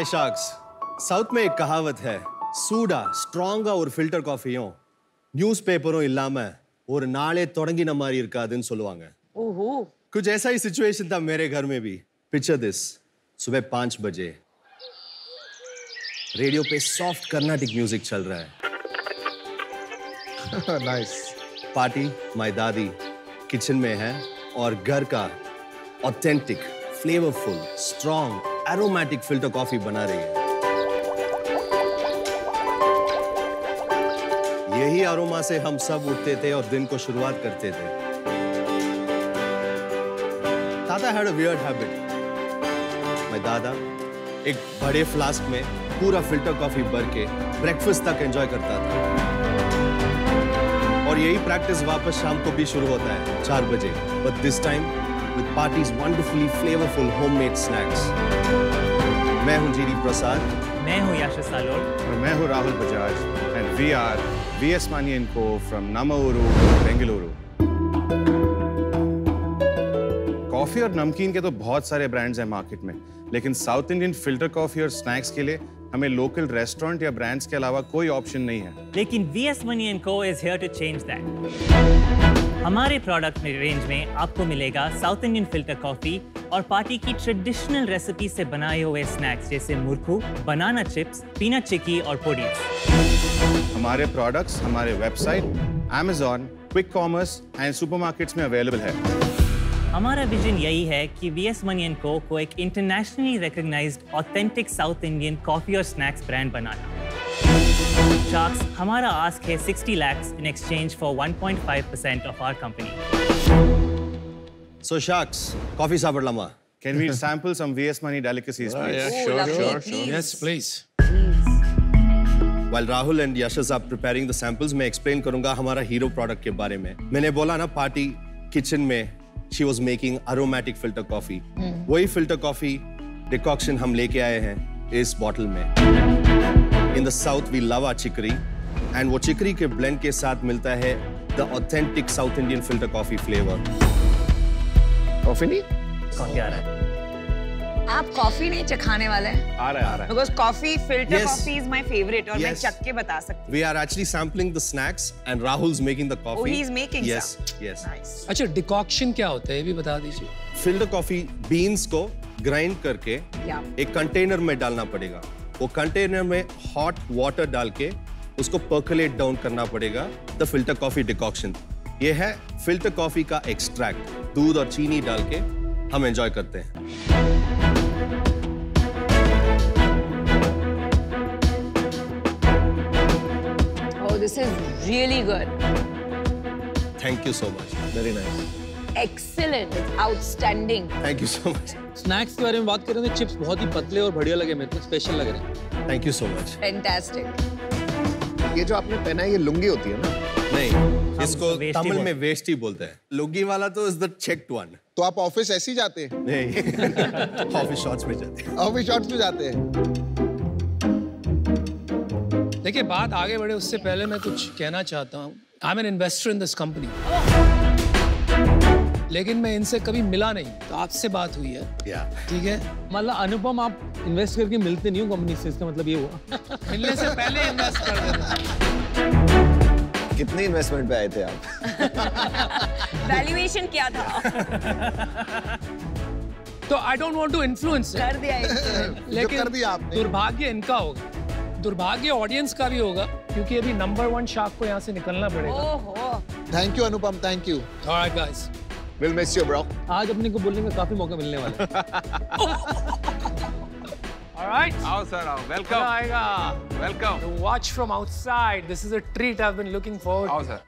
हाय sharks, south में एक कहावत है, सूडा स्ट्रांगा और फिल्टर कॉफियों न्यूज़पेपरों इल्लामा और नाले तोड़ंगीना मारी इरका दिन सुलवांगे। ओहो, कुछ ऐसा ही सिचुएशन था मेरे घर में भी। पिक्चर दिस, सुबह 5 बजे रेडियो पे सॉफ्ट कर्नाटिक म्यूजिक चल रहा है। नाइस। पार्टी माय दादी किचन में है और घर का authentic flavourful strong aromatic filter coffee बना रही है। यही अरोमा से हम सब उठते थे और दिन को शुरुआत करते थे। दादा हैड अ वियर्ड हैबिट। मैं दादा एक बड़े फ्लास्क में पूरा फिल्टर कॉफी भर के ब्रेकफास्ट तक एंजॉय करता था और यही प्रैक्टिस वापस शाम को भी शुरू होता है 4 बजे, but this time with party's wonderfully flavorful homemade snacks. मैं हूँ जीडी प्रसाद, मैं हूँ यशस और मैं हूँ Rahul Bajaj, and we are VS Mani and Co. from Namaruru, Bengaluru. Coffee और नमकीन के तो बहुत सारे ब्रांड्स हैं मार्केट में, लेकिन साउथ इंडियन फिल्टर कॉफी और स्नैक्स के लिए हमें लोकल रेस्टोरेंट या ब्रांड्स के अलावा कोई ऑप्शन नहीं है। लेकिन VS Mani and Co. is here to change that. हमारे प्रोडक्ट में रेंज में आपको मिलेगा साउथ इंडियन फिल्टर कॉफी और पार्टी की ट्रेडिशनल रेसिपी से बनाए हुए स्नैक्स जैसे murukku, banana chips, peanut chikki और पुडिंग्स। हमारे प्रोडक्ट्स हमारे website, Amazon, quick commerce and supermarkets में अवेलेबल है। हमारा विजन यही है कि VS Mani & Co. को एक internationally recognised authentic south Indian coffee और स्नैक्स ब्रांड बनाना। Sharks, हमारा आस्क है 60 lakhs in exchange for 1.5% of our company. So Sharks, coffee sabar lama. Can we sample some VS Mani delicacies, please? Yeah, sure, sure. Yes, please. While Rahul and Yashas are preparing the samples, मैं explain करूँगा हमारा hero product के बारे में। मैंने बोला ना party kitchen में she was making aromatic filter coffee. वही filter coffee decoction हम लेके आए हैं इस bottle में। In the south we love our chicory and वो chicory के blend के साथ मिलता है the authentic South Indian filter coffee flavor. Coffee नहीं? Coffee आ रहा है। आप coffee नहीं चखाने वाले हैं? आ रहा है, आ रहा है। Because coffee filter coffee is my favorite और मैं चख के बता सकती हूँ। We are actually sampling the snacks and Rahul's making the coffee. Oh, he's making some. Yes, yes. Nice. अच्छा decoction क्या होता है ये भी बता दीजिए। Filter coffee beans को grind करके एक container में डालना पड़ेगा। वो कंटेनर में हॉट वाटर डाल के उसको पर्कुलेट डाउन करना पड़ेगा द फिल्टर कॉफी डिकॉक्शन। ये है फिल्टर कॉफी का एक्सट्रैक्ट, दूध और चीनी डाल के हम एंजॉय करते हैं। Oh, this is really good. Thank you so much. Very nice. Excellent, outstanding. Thank you so much. Snacks के बारे में बात करें तो चिप्स बहुत ही पतले और बढ़िया लगे, मेरे को स्पेशल लग रहे हैं। Thank you so much. Fantastic. ये जो आपने पहना है ये लुंगी होती है ना? नहीं, इसको तमिल में वेस्टी बोलते हैं। लुंगी वाला तो is the checked one. तो आप ऑफिस ऐसे ही जाते हैं? नहीं, ऑफिस शॉर्ट्स में जाते हैं। ऑफिस शॉर्ट्स में जाते हैं। देखिए बात आगे बढ़े उससे पहले मैं कुछ कहना चाहता हूँ। I'm an investor in this company. लेकिन मैं इनसे कभी मिला नहीं, तो आपसे बात हुई है। ठीक है, मतलब अनुपम आप इन्वेस्ट करके मिलते नहीं हो कंपनी से, इसका मतलब ये हुआ मिलने से पहले इन्वेस्ट कर देना। कितने इन्वेस्टमेंट पे आए थे आप? वैल्यूएशन क्या था? तो I don't want to influence, कर दिया लेकिन दुर्भाग्य इनका होगा, दुर्भाग्य ऑडियंस का भी होगा, क्योंकि अभी नंबर 1 शार्क को यहाँ से निकलना पड़ेगा। Thank you Anupam, thank you. Alright guys, We'll miss you, bro. आज अपने को बोलने का काफी मौका मिलने वाला है। All right. आओ सर आओ, welcome. आएगा, welcome. To watch from outside, this is a treat I've been looking forward to. आओ सर।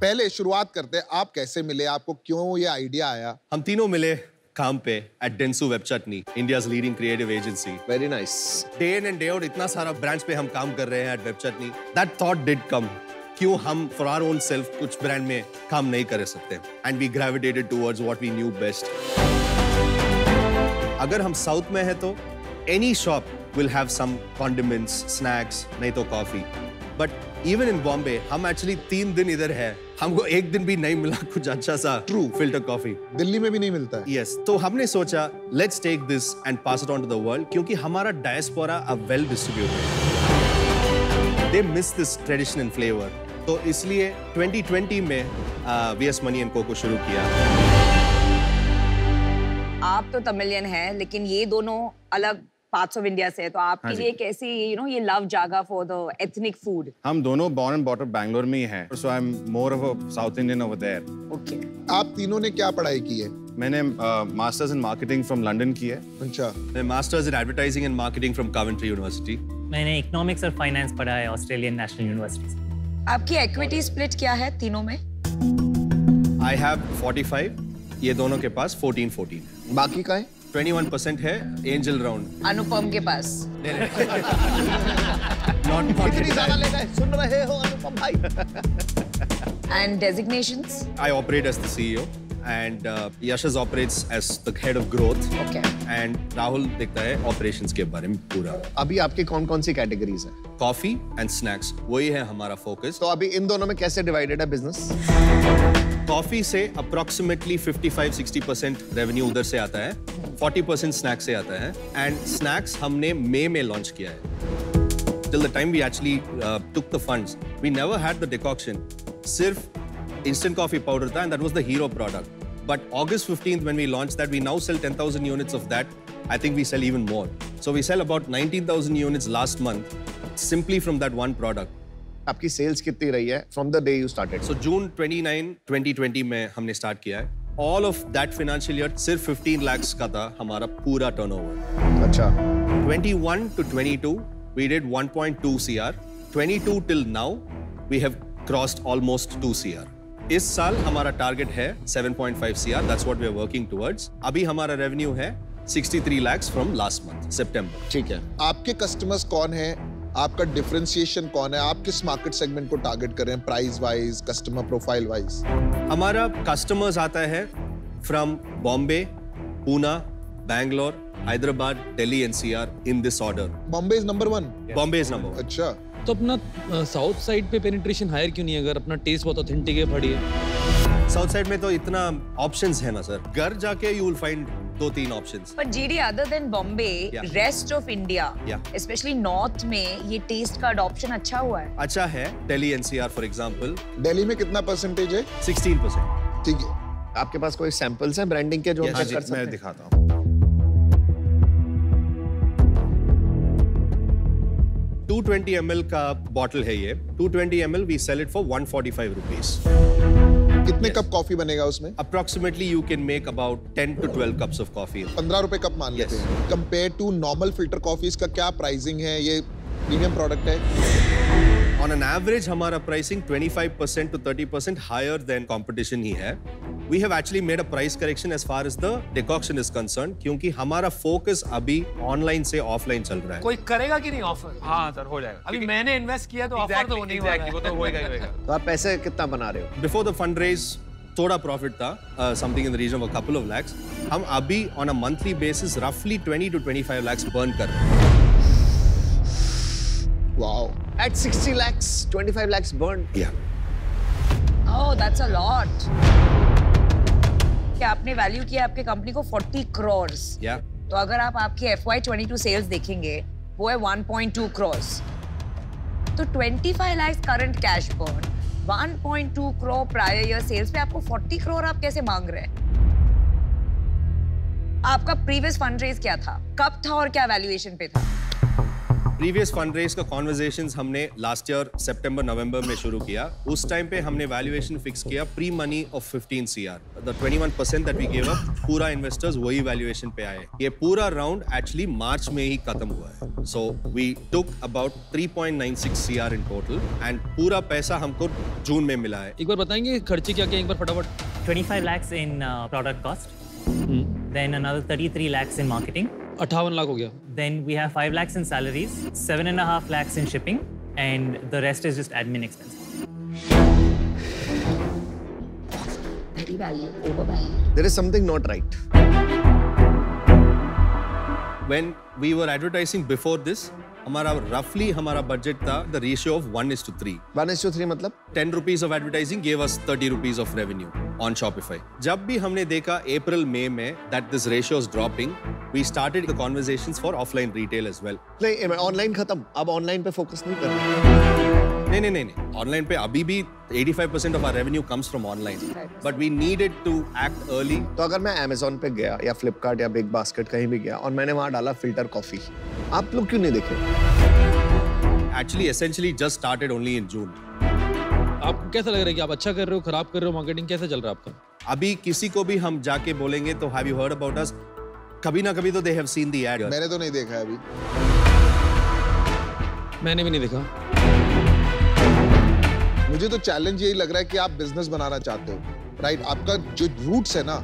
पहले शुरुआत करते हैं, आप कैसे मिले, आपको क्यों ये आइडिया आया? हम तीनों मिले काम पे at Dentsu Webchutney, India's leading creative agency. Very nice. Day in and day out, इतना सारा brands पे हम काम कर रहे हैं at Webchutney. That thought did come. क्यों हम for our own self कुछ ब्रांड में काम नहीं कर सकते? And we gravitated towards what we knew best. अगर हम साउथ में हैं तो any shop we'll have some condiments, snacks, नहीं तो coffee. But even in Bombay, हम actually 3 दिन इधर है, हमको 1 दिन भी नहीं मिला कुछ अच्छा सा true filter coffee. दिल्ली में भी नहीं मिलता है. Yes, तो हमने सोचा let's take this and pass it on to the world क्योंकि हमारा diaspora are well distributed. They miss this tradition and flavor. तो इसलिए 2020 में VS Mani & Co. को शुरू किया. आप तो तमिलियन हैं, लेकिन ये दोनों अलग पार्ट्स ऑफ इंडिया से हैं, तो आपके लिए कैसी ये लव जागा फॉर द एथनिक फूड? हम दोनों बॉर्न एंड बॉटम बैंगलोर में ही हैं, so I'm more of a South Indian over there. Okay. आप तीनों ने क्या पढ़ाई की है? मैंने masters in marketing from London की है. अच्छा. मैंने masters in advertising and marketing from Coventry university. मैंने इकोनॉमिक्स और फाइनेंस पढ़ा है ऑस्ट्रेलियन नेशनल यूनिवर्सिटी से. आपकी इक्विटी स्प्लिट क्या है तीनों में? I have 45. ये दोनों के पास 14-14. बाकी का है 21% है एंजल राउंड. अनुपम के पास इतनी ज़्यादा ले गए. सुन रहे हो अनुपम भाई. And designations? I operate as the CEO and Yashas operates as the head of growth. Okay. And Rahul देखता है operations के बारे में पूरा. अभी आपके कौन-कौन सी categories हैं? Coffee and snacks. वही है हमारा focus. तो अभी इन दोनों में कैसे divided है business? कॉफी से अप्रॉक्सीमेटली 55-60% रेवेन्यू उधर से आता है, 40% स्नैक्स से आता है, एंड स्नैक्स हमने मई में लॉन्च किया है. Till the time we actually took the funds, we never had the decoction. सिर्फ instant coffee powder था, and that was the hero product. But August 15th when we launched that, we now sell 10,000 units of that. I think we sell even more. So we sell about 19,000 units last month simply from that one product. आपकी sales कितनी रही है from the day you started? So June 29, 2020 में हमने start किया है. All of that financial year सिर्फ 15 लाख का था हमारा पूरा टर्नओवर. अच्छा. 21 to 22 we did 1.2 CR. 22 till now we have crossed almost 2 CR. इस साल हमारा टारगेट है 7.5 CR. That's what we are working towards. अभी हमारा रेवेन्यू है 63 लाख फ्रॉम लास्ट मंथ सितंबर. ठीक है. आपके कस्टमर्स कौन है? आपका डिफरेंशिएशन कौन है? आप किस मार्केट सेगमेंट को टारगेट कर रहे हैं price wise, customer profile wise? हमारा कस्टमर्स आता है from Bombay, Pune, Bangalore, Hyderabad, Delhi NCR in this order. Bombay is number 1. Bombay is number 1. अच्छा. तो अपना साउथ साइड पे पेनिट्रेशन हायर क्यों नहीं है अगर अपना टेस्ट बहुत ऑथेंटिक है? बढ़िया. साउथ साइड में तो इतना ऑप्शंस है ना सर. घर जाके यू विल फाइंड 2-3 ऑप्शंस. पर GD other than Bombay, rest of India, especially North में ये टेस्ट का adoption अच्छा हुआ है. अच्छा है. Delhi NCR for example. Delhi में कितना परसेंटेज है? 16%. ठीक है. आपके पास कोई सैंपल्स हैं ब्रांडिंग के जो हम चेक कर सकते हैं? मैं दिखाता हूँ. 220 ml का बॉटल है ये. 220 ml we sell it for 145 rupees. कितने कप कॉफी बनेगा उसमें? Approximately you can make about 10 to 12 cups of coffee. 15 रुपए कप मान लेते हैं. Compared to normal filter coffees का क्या प्राइसिंग है? ये प्रीमियम प्रोडक्ट है. On an average हमारा pricing 25% to 30% higher than competition ही है. We have actually made a price correction as far as the decoction is concerned क्योंकि हमारा फोकस अभी ऑनलाइन से ऑफलाइन चल रहा है. कोई करेगा कि नहीं ऑफर? हाँ सर हो जाएगा. अभी मैंने इन्वेस्ट किया तो ऑफर तो होने ही वाला है. वो तो होएगा ही होएगा. तो आप पैसे कितना बना रहे हो? Before the fundraise थोड़ा प्रॉफिट था, something in the region of a couple of lakhs. हम अभी ऑन अ मंथली बेसिस रफली 20 to 25 लैक्स बर्न कर रहे हैं. Wow. At 60 lakhs, 25 lakhs burned. Yeah. Oh, that's a lot. क्या आपने वैल्यू किया आपके कंपनी को 40 करोड़? या. तो अगर आप आपकी FY22 सेल्स देखेंगे, वो है 1.2 करोड़. तो 25 lakh current cash burn, 1.2 crore prior year sales पे आपको 40 करोड़ आप कैसे मांग रहे हैं? आपका प्रीवियस फंडरेज क्या था? कब था और क्या वैल्यूएशन पे था? प्रीवियस फंडरेज का कॉन्वर्जेशंस हमने लास्ट ईयर सितंबर नवंबर में शुरू किया. उस टाइम पे हमने वैल्यूएशन फिक्स किया pre money of 15 CR. The 21% that we give up पूरा इन्वेस्टर्स वही वैल्यूएशन पे आए. ये पूरा राउंड एक्चुअली मार्च में ही खत्म हुआ है. So we took about 3.96 CR in total and पूरा पैसा हमको जून में मिला है. एक बार बताएंगे खर्चे क्या क्या एक बार फटाफट? 25 lakh in product cost, then another 33 lakh in marketing. 58 lakh हो गया. Then we have 5 lakhs in salaries, 7.5 lakhs in shipping, and the rest is just admin expenses. There is something not right. when we were advertising before this, हमारा budget था the ratio of 1:3. 1:3 मतलब? 10 rupees of advertising gave us 30 rupees of revenue on Shopify. जब भी हमने देखा April May में that this ratio is dropping, we started the conversations for offline retail as well. नहीं, मैं online खत्म. अब online पे focus नहीं कर रहा. नहीं, online पे अभी भी 85% of our revenue comes from online, but we needed to act early. तो अगर मैं Amazon पे गया या Flipkart या Big Basket कहीं भी गया और मैंने वहाँ डाला filter coffee, आप लोग क्यों नहीं देखे? Actually, essentially just started only in June. आपको कैसा लग रहा है कि आप अच्छा कर रहे हो, खराब कर रहे हो, marketing कैसा चल रहा है आपका? अभी किसी को भी हम जाके बोलेंगे तो have you heard about us? कभी ना कभी तो they have seen the ad. मैंने तो नहीं देखा है अभी. मैंने भी नहीं देखा. मुझे तो चैलेंज यही लग रहा है कि आप बिजनेस बनाना चाहते हो, राइट? आपका जो रूट्स है ना,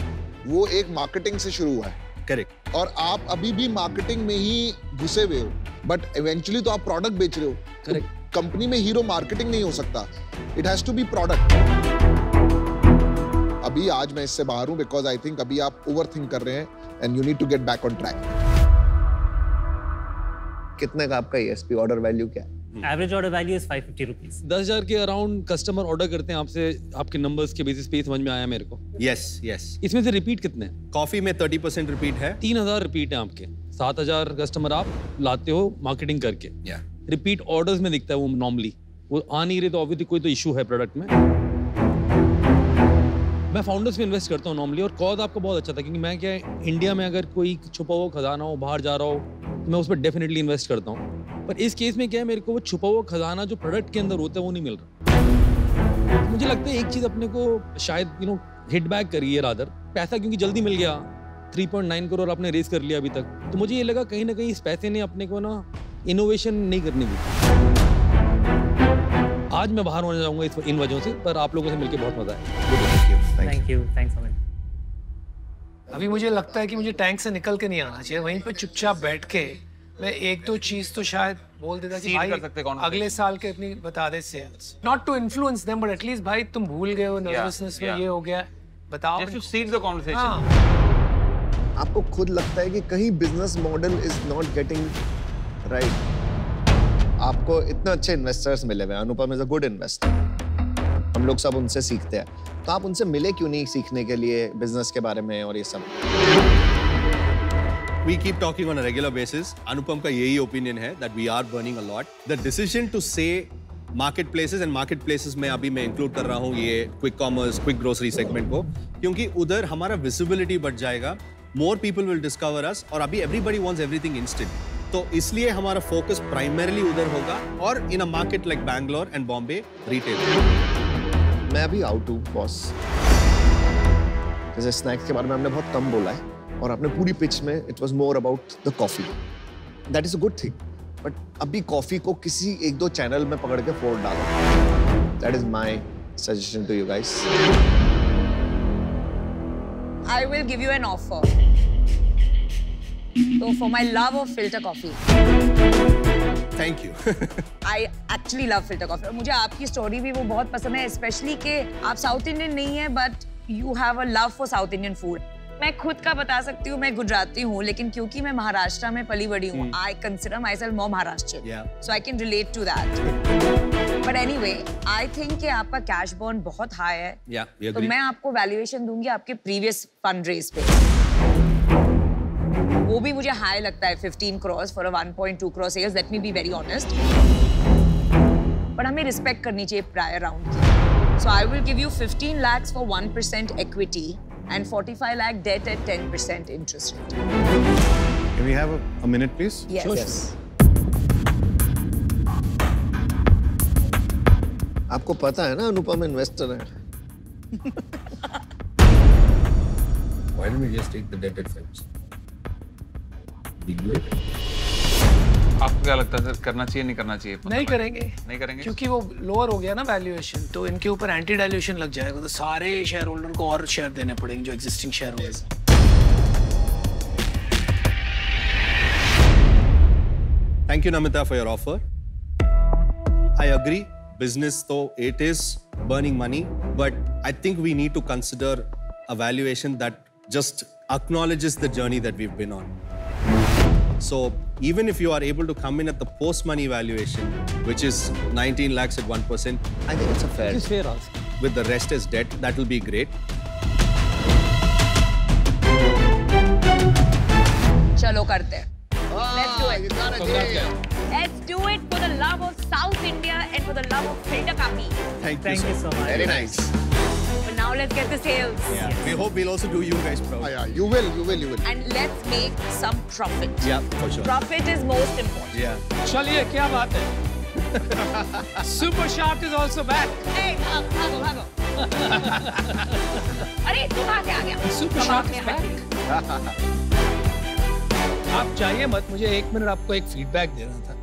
वो एक मार्केटिंग से शुरू हुआ है, करेक्ट? और आप अभी भी मार्केटिंग में ही घुसे हुए हो, बट इवेंचुअली तो आप प्रोडक्ट बेच रहे हो, करेक्ट? कंपनी में हीरो मार्केटिंग नहीं हो सकता, it has to be product. अभी आज मैं इससे बाहर हूँ बिकॉज आई थिंक अभी आप ओवर थिंक कर रहे हैं and you need to get back on track. कितने का आपका ESP ऑर्डर वैल्यू क्या है? Average order value is 550 rupees. 10,000 के अराउंड कस्टमर ऑर्डर करते हैं आपसे. आपके नंबर्स के बेसिस पे समझ में आया मेरे को. यस. इसमें से रिपीट कितने? कॉफी में 30% रिपीट है. 3,000 रिपीट है आपके. 7,000 कस्टमर आप लाते हो मार्केटिंग करके. रिपीट ऑर्डर्स में दिखता है वो नॉर्मली. वो आ नहीं रहे तो ऑब्वियसली कोई तो इशू है प्रोडक्ट में. मैं फाउंडर्स में इन्वेस्ट करता हूँ नॉर्मली, और कॉज आपका बहुत अच्छा था क्योंकि मैं क्या इंडिया में अगर कोई छुपा हुआ खजाना हो, बाहर जा रहा हो, तो मैं उस पर डेफिनेटली इन्वेस्ट करता हूँ. पर इस केस में क्या है, मेरे को वो छुपा हुआ खजाना जो प्रोडक्ट के अंदर होता है वो नहीं मिल रहा. मुझे लगता है एक चीज अपने को शायद हिट बैक करिए रादर. पैसा क्योंकि जल्दी मिल गया, 3.9 करोड़ आपने रेस कर लिया अभी तक, तो मुझे ये लगा कहीं ना कहीं इस पैसे ने अपने को ना इनोवेशन नहीं करने दी. आज मैं बाहर होने जाऊंगा इस इन वजहों से, पर आप लोगों से मिलकर बहुत मजा आया. Thank you. थैंक्स. अभी मुझे लगता है कि मुझे टैंक से निकल के नहीं आना चाहिए. वहीं पर चुपचाप बैठ के मैं एक दो चीज तो शायद बोल देता कि भाई कर सकते अगले साल के इतनी बता दे sales. Not to influence them, but at least भाई तुम भूल गए हो नर्वसनेस में, ये हो गया, बताओ. Seed the conversation. आपको खुद लगता है कि कहीं business model is not getting right? आपको इतने अच्छे इन्वेस्टर्स मिले हुए. Anupam is a good investor. हम लोग सब उनसे सीखते हैं. तो आप उनसे मिले क्यों नहीं सीखने के लिए बिजनेस के बारे में और ये सब? We keep talking on a regular basis. Anupam का यही opinion है that we are burning a lot. The decision to say marketplaces, and marketplaces में अभी मैं include कर रहा हूँ ये quick commerce, quick grocery segment को, क्योंकि उधर हमारा visibility बढ़ जाएगा, more people will discover us, और अभी everybody wants everything instant. तो इसलिए हमारा focus primarily उधर होगा, और in a market like Bangalore and Bombay, retail. मैं अभी out हूँ boss. जैसे snacks के बारे में हमने बहुत कम बोला है. और आपने पूरी पिच में it was more about the coffee. That is a good thing, but अभी कॉफी को किसी एक दो चैनल में पकड़ के फोड़ डालो. That is my suggestion to you guys. I will give you an offer. So for my love of filter coffee. Thank you. I actually love filter coffee. मुझे आपकी स्टोरी भी वो बहुत पसंद है, स्पेशली के आप साउथ इंडियन नहीं है but you have a love for south Indian food. मैं खुद का बता सकती हूँ, मैं गुजराती हूँ, लेकिन क्योंकि मैं महाराष्ट्र में पली बड़ी हूँ, I consider myself more Maharashtrian, so I can relate to that. But anyway, I think कि आपका कैश बर्न बहुत हाई है. तो मैं आपको वैल्यूएशन दूंगी आपके प्रीवियस फंड रेज पे. वो भी मुझे हाई लगता है, 15 crore for a 1.2 crore sales. Let me be very honest. But हमें रिस्पेक्ट करनी चाहिए प्रायर राउंड की. So I will give you 15 lakh for 1% equity. And 45 lakh debt at 10% interest rate. Can we have a minute, please? Yes. Sure. Yes. आपको पता है ना Anupam investor है. Why don't we just take the debt at 5%? आपको क्या लगता है sir, करना चाहिए नहीं करना चाहिए? नहीं करेंगे क्योंकि वो लोअर हो गया ना वैल्यूएशन, तो इनके ऊपर एंटी डाइल्यूशन लग जाएगा, तो सारे शेयर होल्डर को और शेयर देने पड़ेंगे जो existing shareholders. Thank you Namita for your offer. I agree, business तो it is burning money, but I think we need to consider a valuation that just acknowledges the journey that we have been on. So even if you are able to come in at the post-money valuation, which is 19 lakhs at 1%, I think it's a fair. It's fair also. With the rest as debt, that will be great. Chalo karte hain. Let's do it. Let's do it for the love of South India and for the love of filter coffee. Thank you so much. Very nice. But now let's get the sales. Yeah. Yes. We hope we'll also do you guys proud. Yeah, you will. And let's make some profit. Yeah, for sure. Profit is most important. Yeah. Chaliye, kya baat hai? Super Shark is also back. Hey, bhago. Arey, tu kahan se aa gaya? Super Shark is back. आप चाहिए मत, मुझे एक minute आपको एक feedback देना था।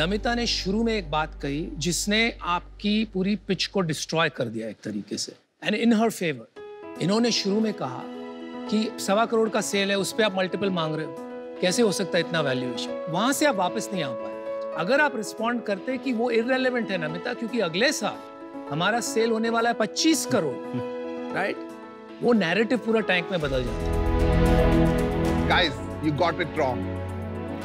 नमिता ने शुरू में एक बात कही जिसने आपकी पूरी पिच को डिस्ट्रॉय कर दिया एक तरीके से, एंड इन हर फेवर। इन्होंने शुरू में कहा कि 1.25 करोड़ का सेल है, उस पर आप मल्टीपल मांग रहे हो, कैसे हो सकता है इतना वैल्यूएशन। वहां से आप वापस नहीं आ पाए। अगर आप रिस्पॉन्ड करते कि वो इररिलेवेंट है नमिता, क्योंकि अगले साल हमारा सेल होने वाला है 25 करोड़, राइट, वो नैरेटिव पूरा टैंक में बदल जाता है। Guys, You got it wrong.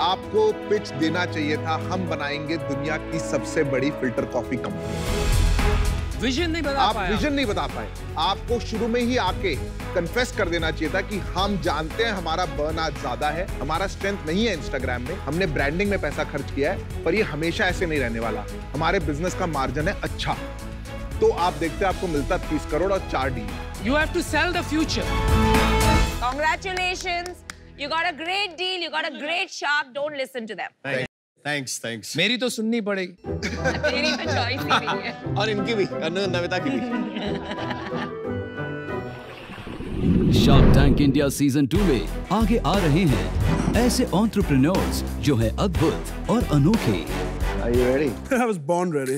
आपको पिच देना चाहिए था, हम बनाएंगे दुनिया की सबसे बड़ी फिल्टर कॉफी कंपनी। विजन नहीं बता पाए। आपको शुरू में ही आके कन्फेस कर देना चाहिए था कि हम जानते हैं हमारा बर्न आज ज्यादा है, हमारा स्ट्रेंथ नहीं है इंस्टाग्राम में, हमने ब्रांडिंग में पैसा खर्च किया है, पर ये हमेशा ऐसे नहीं रहने वाला, हमारे बिजनेस का मार्जिन है अच्छा। तो आप देखते आपको मिलता 30 करोड़ और 4 deal. You have to sell the future. Congratulations. You got a great deal. You got a great shark. Don't listen to them. Thanks. मेरी तो सुननी पड़ेगी। तेरी तो choice ही नहीं है। और इनकी भी, नमिता की भी। Shark Tank India Season 2 में आगे आ रहे हैं ऐसे entrepreneurs जो है अद्भुत और अनोखे। Are you ready? I was born ready.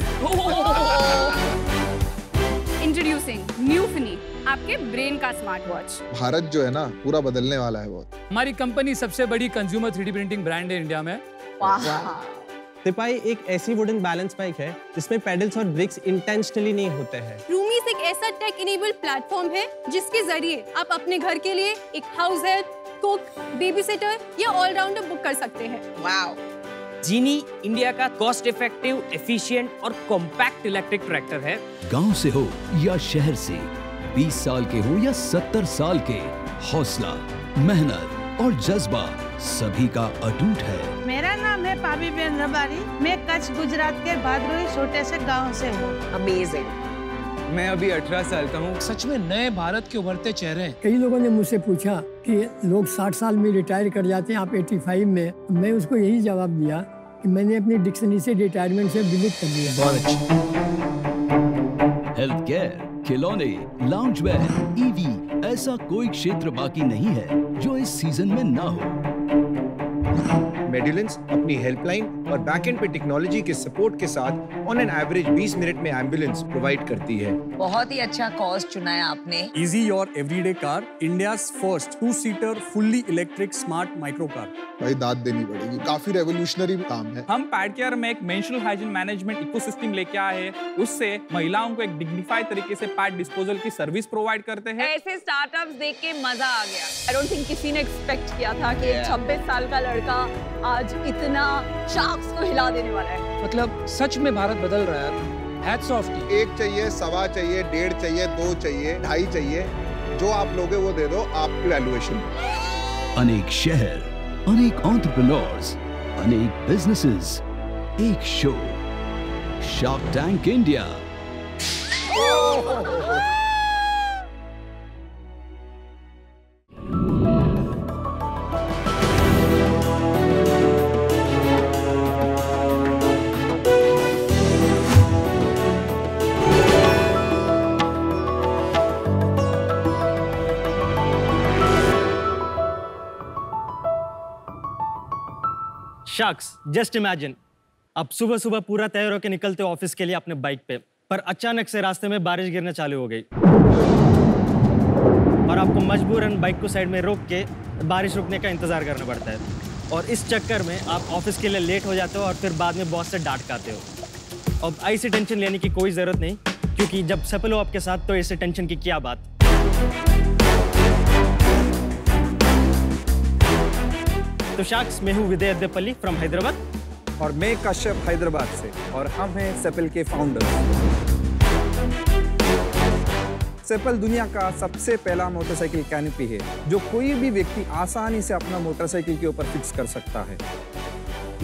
Introducing new Fini. आपके ब्रेन का स्मार्ट वॉच। भारत जो है ना, पूरा बदलने वाला है बहुत। हमारी कंपनी सबसे बड़ी कंज्यूमर 3D प्रिंटिंग ब्रांड है इंडिया में। तिपाई एक ऐसी वुडन बैलेंस बाइक है जिसमें पेडल्स और ब्रेक्स इंटेंशनली नहीं होते हैं। रूमीज एक ऐसा टेक इनेबल्ड प्लेटफॉर्म है जिसके जरिए आप अपने घर के लिए एक हाउस हेल्प, कुक, बेबीसिटर या ऑलराउंडर बुक कर सकते हैं। जीनी इंडिया का कॉस्ट इफेक्टिव, एफिशिएंट और कॉम्पैक्ट इलेक्ट्रिक ट्रैक्टर है। गाँव से हो या शहर से, 20 साल के हो या 70 साल के, हौसला, मेहनत और जज्बा सभी का अटूट है। मेरा नाम है पाबी बेन रबारी, मैं कच्छ गुजरात के भादरोई छोटे से गांव से हूँ। अमेजिंग। मैं अभी 18 साल का हूँ। सच में नए भारत के उभरते चेहरे। कई लोगों ने मुझसे पूछा कि लोग 60 साल में रिटायर कर जाते हैं, आप 85 में। मैं उसको यही जवाब दिया कि मैंने अपनी डिक्शनरी से रिटायरमेंट से डिलीट कर दिया। बहुत हेल्थ केयर, खिलौने, लाउंज वेयर, ईवी, ऐसा कोई क्षेत्र बाकी नहीं है जो इस सीजन में ना हो। मेडिलेंस अपनी हेल्पलाइन और बैकएंड पे टेक्नोलॉजी के सपोर्ट के साथ ऑन एन एवरेज 20 मिनट में एम्बुलेंस प्रोवाइड करती है। बहुत ही अच्छा कॉज चुना है आपने। Easy your everyday car, India's first 2-सीटर fully electric smart micro car. भाई दाद देनी पड़ेगी, काफी रेवोल्यूशनरी काम है। हम पैड केयर में एक मेंस्ट्रुअल हाइजीन मैनेजमेंट इकोसिस्टम लेके आए हैं, उससे महिलाओं को एक डिग्निफाइड तरीके से पैड डिस्पोजल की सर्विस प्रोवाइड करते हैं। ऐसे स्टार्टअप्स देख के मजा आ गया। आई डोंट थिंक किसी ने एक्सपेक्ट किया था कि 26 साल का लड़का आज इतना शार्क्स को हिला देने वाला है। मतलब सच में भारत बदल रहा है। Hats of. 1 चाहिए, 1.25 चाहिए, 1.5 चाहिए, 2 चाहिए, 2.5 चाहिए, जो आप लोगे वो दे दो आपकी वैल्यूएशन। अनेक शहर, अनेक एंटरप्रेन्योर्स, अनेक बिजनेसेस, एक show, shark tank India. Sharks, just imagine, आप सुबह सुबह पूरा तैयार होकर निकलते हो ऑफिस के लिए अपने बाइक पे, पर अचानक से रास्ते में बारिश गिरना चालू हो गई और आपको मजबूरन बाइक को साइड में रोक के बारिश रुकने का इंतजार करना पड़ता है, और इस चक्कर में आप ऑफिस के लिए लेट हो जाते हो और फिर बाद में बॉस से डांट खाते हो। अब ऐसी टेंशन लेने की कोई ज़रूरत नहीं, क्योंकि जब सफल हो आपके साथ तो ऐसे टेंशन की क्या बात। तो शार्क्स में हूँ विदय अद्देपल्ली फ्रॉम हैदराबाद और मैं कश्यप हैदराबाद से और हम हैं सैपल के फाउंडर्स। सैपल दुनिया का सबसे पहला मोटरसाइकिल कैनोपी है जो कोई भी व्यक्ति आसानी से अपना मोटरसाइकिल के ऊपर फिक्स कर सकता है।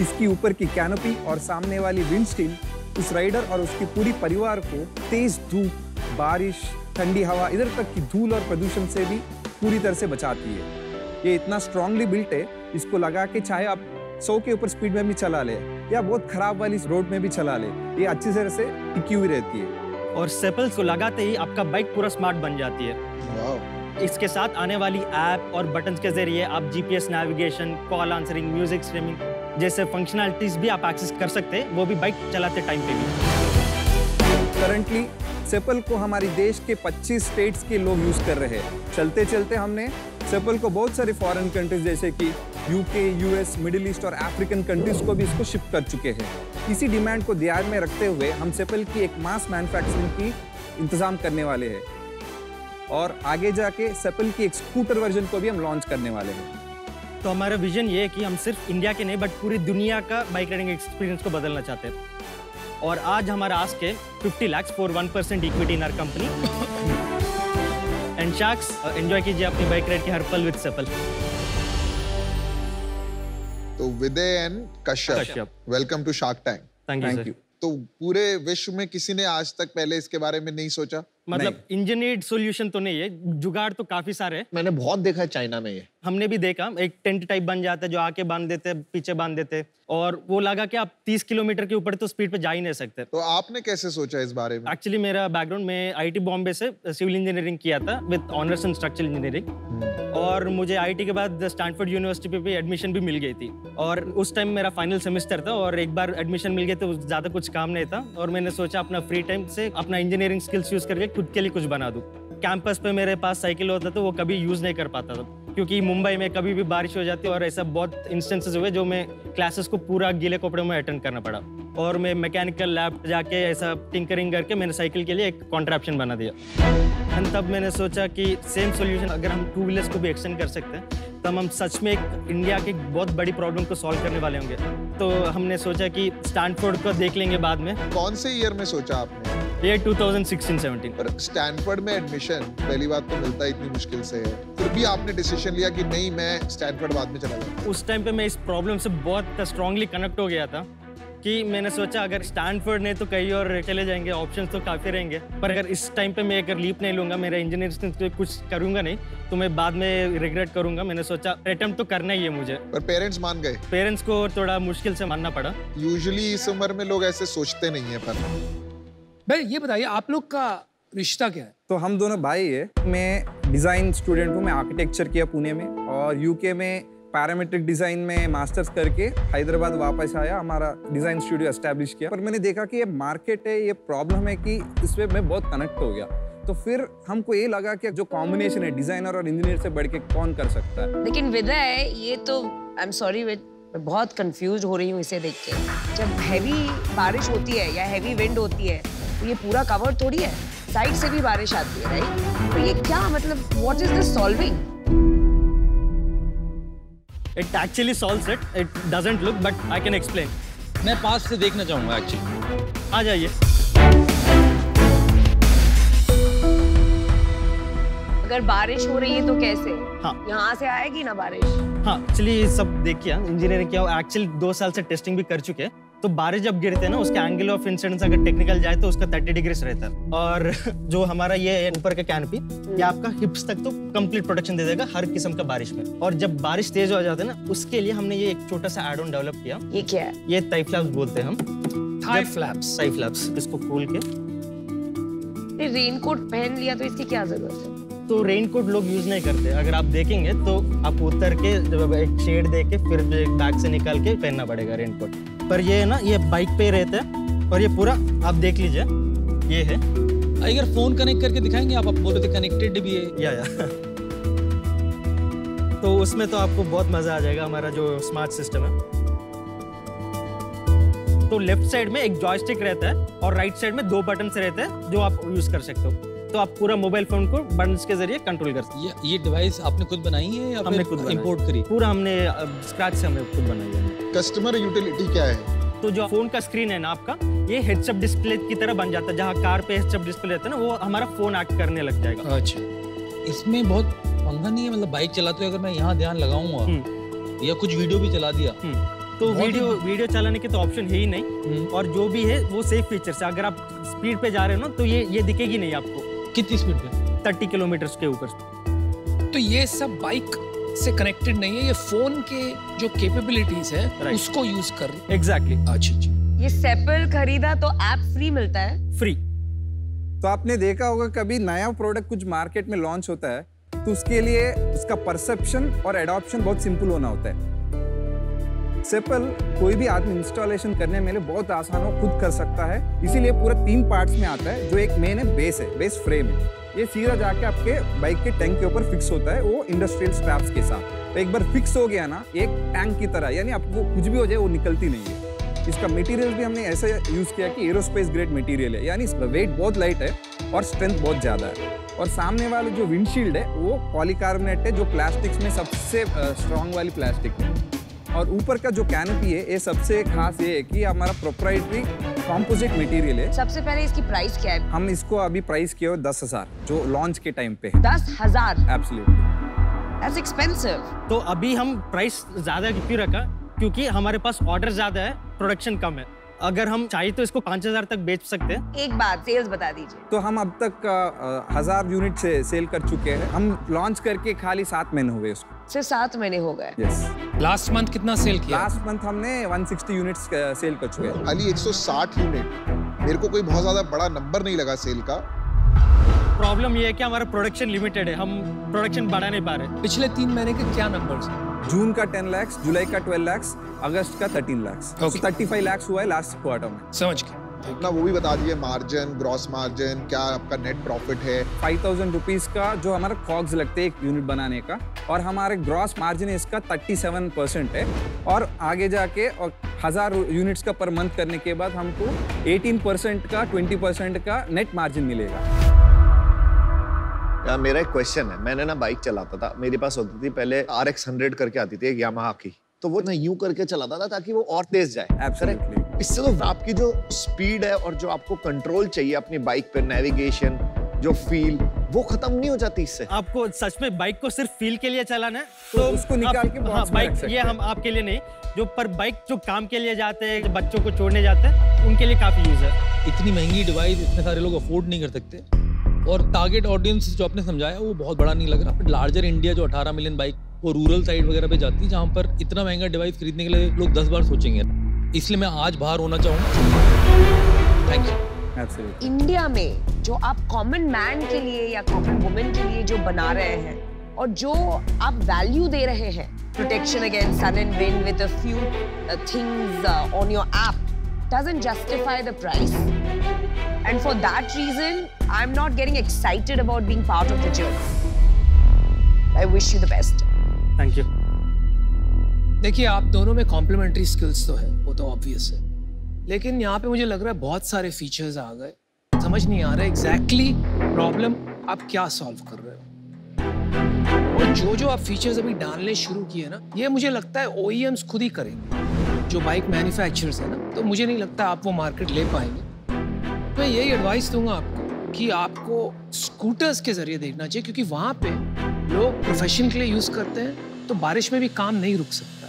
इसकी ऊपर की कैनोपी और सामने वाली विंडस्क्रीन उस राइडर और उसके पूरी परिवार को तेज धूप, बारिश, ठंडी हवा, इधर तक कि धूल और प्रदूषण से भी पूरी तरह से बचाती है। ये इतना स्ट्रांगली बिल्ट है, इसको लगा के चाहे आप 100 के ऊपर स्पीड में भी चला ले या बहुत खराब वाली रोड में भी चला ले, ये अच्छी तरह से टिकी हुई रहती है। और सैपल्स को लगाते ही आपका बाइक पूरा स्मार्ट बन जाती है। इसके साथ आने वाली ऐप और बटन्स के जरिए आप GPS navigation, call answering, music streaming जैसे फंक्शनलिटीज भी आप एक्सेस कर सकते हैं, वो भी बाइक चलाते टाइम पे भी। करंटली सैपल को हमारे देश के 25 स्टेट्स के लोग यूज कर रहे हैं। चलते चलते हमने सैपल को बहुत सारी फॉरेन कंट्रीज जैसे कि UK, US, मिडिल ईस्ट और अफ्रीकन कंट्रीज को भी इसको शिफ्ट कर चुके हैं। इसी डिमांड को ध्यान में रखते हुए हम सैपल की एक मास मैन्युफैक्चरिंग की इंतजाम करने वाले हैं और आगे जाके सैपल की एक स्कूटर वर्जन को भी हम लॉन्च करने वाले हैं। तो हमारा विजन ये है कि हम सिर्फ इंडिया के नहीं बट पूरी दुनिया का बाइक राइडिंग एक्सपीरियंस को बदलना चाहते हैं। और आज हमारा आस्क है 50 lakh for 1% equity in our company. And sharks, enjoy कीजिए अपनी बाइक राइड की हर पल विद सैपल। तो Vidya and Kashyap, welcome to shark tank. Thank you. तो पूरे विश्व में किसी ने आज तक पहले इसके बारे में नहीं सोचा, मतलब इंजीनियर्ड सॉल्यूशन तो नहीं है, जुगाड़ तो काफी सारे हैं। मैंने बहुत देखा है चाइना में, ये हमने भी देखा। एक टेंट टाइप बन जाता है जो आके बांध देते, पीछे बांध देते और वो लगा कि आप 30 किलोमीटर के ऊपर तो स्पीड पे जा ही नहीं सकते। तो आपने कैसे सोचा इस बारे में? एक्चुअली मेरा बैकग्राउंड में IIT बॉम्बे से सिविल इंजीनियरिंग किया था with honours in structural engineering और मुझे IIT के बाद स्टैनफोर्ड यूनिवर्सिटी पे एडमिशन भी मिल गई थी और उस टाइम मेरा फाइनल सेमेस्टर था और एक बार एडमिशन मिल गए तो ज़्यादा कुछ काम नहीं था और मैंने सोचा अपना फ्री टाइम से अपना इंजीनियरिंग स्किल्स यूज़ करके खुद के लिए कुछ बना दूँ। कैंपस पे मेरे पास साइकिल होता तो वो कभी यूज़ नहीं कर पाता था क्योंकि मुंबई में कभी भी बारिश हो जाती है और ऐसा बहुत इंस्टेंसेस हुए जो मैं क्लासेस को पूरा गीले कपड़े में अटेंड करना पड़ा और मैं मैकेनिकल लैब जाके ऐसा टिंकरिंग करके मैंने साइकिल के लिए एक कॉन्ट्रैप्शन बना दिया। एंड तब मैंने सोचा कि सेम सोल्यूशन अगर हम टू व्हीलर्स को भी एक्सटेंड कर सकते हैं तब हम सच में एक इंडिया की बहुत बड़ी प्रॉब्लम को सॉल्व करने वाले होंगे। तो हमने सोचा कि स्टैनफोर्ड को देख लेंगे बाद में। कौन से ईयर में सोचा आपने? ये 2016-17। पर स्टैनफोर्ड में एडमिशन पहली बात तो मिलता इतनी मुश्किल से है, फिर भी आपने डिसीजन लिया कि नहीं मैं स्टैनफोर्ड बाद में चला जाऊंगा। उस टाइम पे मैं इस प्रॉब्लम से बहुत स्ट्रांगली कनेक्ट हो गया था कि मैंने सोचा अगर स्टैनफोर्ड नहीं तो कहीं और चले जाएंगे, ऑप्शंस तो काफ़ी रहेंगे, पर अगर इस टाइम पे मैं अगर लीप नहीं लूँगा, मेरा इंजीनियरिंग तो कुछ करूँगा नहीं तो मैं बाद में रिग्रेट करूँगा। मैंने सोचा अटेम्प्ट तो करना ही है मुझे। पर पेरेंट्स मान गए? पेरेंट्स को थोड़ा मुश्किल से मानना पड़ा। यूजुअली इस उम्र में लोग ऐसे सोचते नहीं है। पर भाई ये बताइए आप लोग का रिश्ता क्या है? तो हम दोनों भाई है। मैं डिज़ाइन स्टूडेंट हूँ, मैं आर्किटेक्चर किया पुणे में और UK में पैरामेट्रिक डिज़ाइन में मास्टर्स करके हैदराबाद वापस आया, हमारा डिज़ाइन स्टूडियो एस्टैब्लिश किया। पर मैंने देखा कि ये मार्केट है, ये प्रॉब्लम है कि इस पर मैं बहुत कनेक्ट हो गया। तो फिर हमको ये लगा कि जो कॉम्बिनेशन है डिज़ाइनर और इंजीनियर से बढ़ के कौन कर सकता है। लेकिन विदय ये तो आई एम सॉरी मैं बहुत कन्फ्यूज हो रही हूँ इसे देख के। जब हैवी बारिश होती है या हैवी विंड होती है तो ये पूरा कवर थोड़ी है, साइड से भी बारिश आती है, राइट? तो ये क्या मतलब what is this solving? It actually solves it. It doesn't look, but I can explain. मैं पास से देखना चाहूँगा actually. आ जाइए। अगर बारिश हो रही है तो कैसे? हाँ। यहाँ से आएगी ना बारिश? हाँ। actually सब देखिए इंजीनियरिंग क्या actually 2 साल से टेस्टिंग भी कर चुके हैं। तो बारिश जब गिरते हैं ना उसके एंगल ऑफ इंसिडेंस अगर टेक्निकल जाए तो उसका 30 डिग्री रहता है और जो हमारा ये ऊपर का कैनपी ये आपका हिप्स तक तो कंप्लीट प्रोटेक्शन दे देगा हर किस्म का बारिश में। और जब बारिश तेज हो जाता है ना उसके लिए हमने ये एक छोटा सा एड ऑन डेवलप किया। ये क्या है? ये थाई फ्लैप्स बोलते हैं हम। Thigh flaps? Thigh flaps. इसको खोल के रेनकोट पहन लिया तो इसकी क्या जरूरत है? तो रेनकोट लोग यूज नहीं करते। अगर आप देखेंगे तो आप उतर के जब एक शेड देके फिर बैग से निकाल के पहनना पड़ेगा रेनकोट। पर ये है ना ये बाइक पे रहता है और ये पूरा आप देख लीजिए ये है। अगर फोन कनेक्ट करके दिखाएंगे आप बोल रहे थे कनेक्टेड भी है या तो उसमें तो आपको बहुत मजा आ जाएगा। हमारा जो स्मार्ट सिस्टम है तो लेफ्ट साइड में एक जॉयस्टिक रहता है और राइट साइड में 2 बटन रहते हैं जो आप यूज कर सकते हो। तो आप पूरा मोबाइल फोन को बटन्स के जरिए कंट्रोल कर सकते हैं। ये डिवाइस आपने खुद बनाई है या हमने खुद इंपोर्ट करी? पूरा हमने स्क्रैच से हमने खुद बनाई है। कस्टमर यूटिलिटी क्या है? तो जो फोन का स्क्रीन है ना आपका, ये हेडसअप डिस्प्ले की तरह बन जाता है। जहाँ कार पे हेडसअप डिस्प्ले रहता है ना, वो हमारा फोन एक्ट करने लग जाएगा। अच्छा, इसमें बहुत पंगा नहीं है? मतलब बाइक चलाते हुए अगर मैं यहाँ ध्यान लगाऊंगा या कुछ वीडियो भी चला दिया तो वीडियो चलाने के तो ऑप्शन है ही नहीं, और जो भी है वो सेफ फीचर्स है। अगर आप स्पीड पे जा रहे हो ना तो ये दिखेगी नहीं आपको। कितनी स्पीड पे? 30 किलोमीटर के ऊपर। तो ये सब बाइक से कनेक्टेड नहीं है, ये फोन के जो कैपेबिलिटीज है उसको यूज कर रही है। एग्जैक्टली। अच्छा जी, ये सैपल खरीदा तो ऐप फ्री मिलता है? फ्री। तो आपने देखा होगा कभी नया प्रोडक्ट कुछ मार्केट में लॉन्च होता है तो उसके लिए उसका परसेप्शन और एडॉप्शन बहुत सिंपल होना होता है। सैपल कोई भी आदमी इंस्टॉलेशन करने में बहुत आसान हो, खुद कर सकता है। इसीलिए पूरा 3 पार्ट्स में आता है। जो एक मेन है बेस, है बेस फ्रेम है, ये सीधा जाके आपके बाइक के टैंक के ऊपर फिक्स होता है, वो इंडस्ट्रियल स्ट्रैप्स के साथ। तो एक बार फिक्स हो गया ना, एक टैंक की तरह, यानी आपको कुछ भी हो जाए वो निकलती नहीं है। इसका मटेरियल भी हमने ऐसा यूज किया कि एरोस्पेस ग्रेड मटेरियल है, यानी इसका वेट बहुत लाइट है और स्ट्रेंथ बहुत ज्यादा है। और सामने वाला जो विंडशील्ड है वो पॉलीकार्बोनेट है, जो प्लास्टिक्स में सबसे स्ट्रॉन्ग वाली प्लास्टिक है। और ऊपर का जो कैनोपी है, ये सबसे खास ये है कि हमारा प्रोप्राइटरी कॉम्पोजिट मटेरियल है। सबसे पहले इसकी प्राइस क्या है? हम इसको अभी प्राइस किया 10,000, जो लॉन्च के टाइम पे है। 10,000? Absolutely, that's expensive. तो अभी हम प्राइस ज्यादा क्यों रखा, क्योंकि हमारे पास ऑर्डर ज्यादा है, प्रोडक्शन कम है। अगर हम चाहिए तो इसको 5,000 तक बेच सकते हैं। एक बात सेल्स बता दीजिए। तो हम अब तक 1,000 यूनिट से सेल कर चुके हैं। हम लॉन्च करके खाली 7 महीने हुए उसको। सिर्फ 7 महीने हो गए? यस। लास्ट मंथ कितना सेल किया? लास्ट मंथ हमने 160 यूनिट्स सेल कर चुके हैं। खाली 160 यूनिट। मेरे को कोई बहुत ज्यादा बड़ा नंबर नहीं लगा सेल का। प्रॉब्लम ये है कि हमारा प्रोडक्शन लिमिटेड है, हम प्रोडक्शन बढ़ा नहीं पा रहे। पिछले 3 महीने के क्या नंबर्स? जून का 10 लाख, जुलाई का 12 लाख, अगस्त का 13 लाख, तो 35 लाख हुआ है लास्ट क्वार्टर में। समझ गए। अपना वो भी बता दिए, मार्जिन, ग्रॉस मार्जिन, क्या आपका नेट प्रॉफिट है? 5,000 रुपीज का जो हमारा कॉग्स लगते हैं एक यूनिट बनाने का, और हमारे ग्रॉस मार्जिन इसका 37% है। और आगे जाके और 1,000 यूनिट्स का पर मंथ करने के बाद हमको 18% का, 20% का नेट मार्जिन मिलेगा। यार मेरा एक क्वेश्चन है, मैंने ना बाइक चलाता था, मेरे पास होती थी पहले RX 100 करके आती थी, एक यामाहा की। तो वो ना यूं करके चलाता था ताकि वो और तेज जाए। एब्सोल्युटली। इससे तो आपकी जो स्पीड है और जो आपको कंट्रोल चाहिए अपनी बाइक पे, नेविगेशन, जो फील, वो खत्म नहीं हो जाती इससे। आपको सच में बाइक को सिर्फ फील के लिए चलाना है तो उसको निकाल के बाइक, ये हम आपके लिए नहीं, जो पर बाइक जो काम के लिए जाते हैं, बच्चों को छोड़ने जाते हैं, उनके लिए काफी यूज है। इतनी महंगी डिवाइस इतने सारे लोग अफोर्ड नहीं कर सकते, और टारगेट ऑडियंस जो आपने समझाया वो बहुत बड़ा नहीं लग रहा। बट लार्जर इंडिया जो 18 मिलियन बाइक वो रूरल साइड वगैरह पे जाती है, जहाँ पर इतना महंगा डिवाइस खरीदने के लिए लोग 10 बार सोचेंगे। इसलिए मैं आज बाहर होना चाहूँगा। Thank you. एब्सोल्युटली। इंडिया में जो आप कॉमन मैन के लिए या कॉमन वुमेन के लिए जो बना रहे हैं और जो आप वैल्यू दे रहे हैं, protection against sun and rain with a few things on your app, doesn't justify the price, and for that reason I'm not getting excited about being part of the journey. I wish you the best. Thank you. देखिए, आप दोनों में complementary skills तो है, वो तो obvious है, लेकिन यहाँ पे मुझे लग रहा है बहुत सारे features आ गए। समझ नहीं आ रहा exactly problem आप क्या solve कर रहे हो, और जो आप features अभी डालने शुरू किए ना, ये मुझे लगता है OEMs खुद ही करेंगे, जो बाइक मैन्युफैक्चरर्स है ना, तो मुझे नहीं लगता आप वो मार्केट ले पाएंगे। मैं यही एडवाइस दूंगा आपको कि आपको स्कूटर्स के जरिए देखना चाहिए, क्योंकि वहाँ पे लोग प्रोफेशन के लिए यूज़ करते हैं, तो बारिश में भी काम नहीं रुक सकता,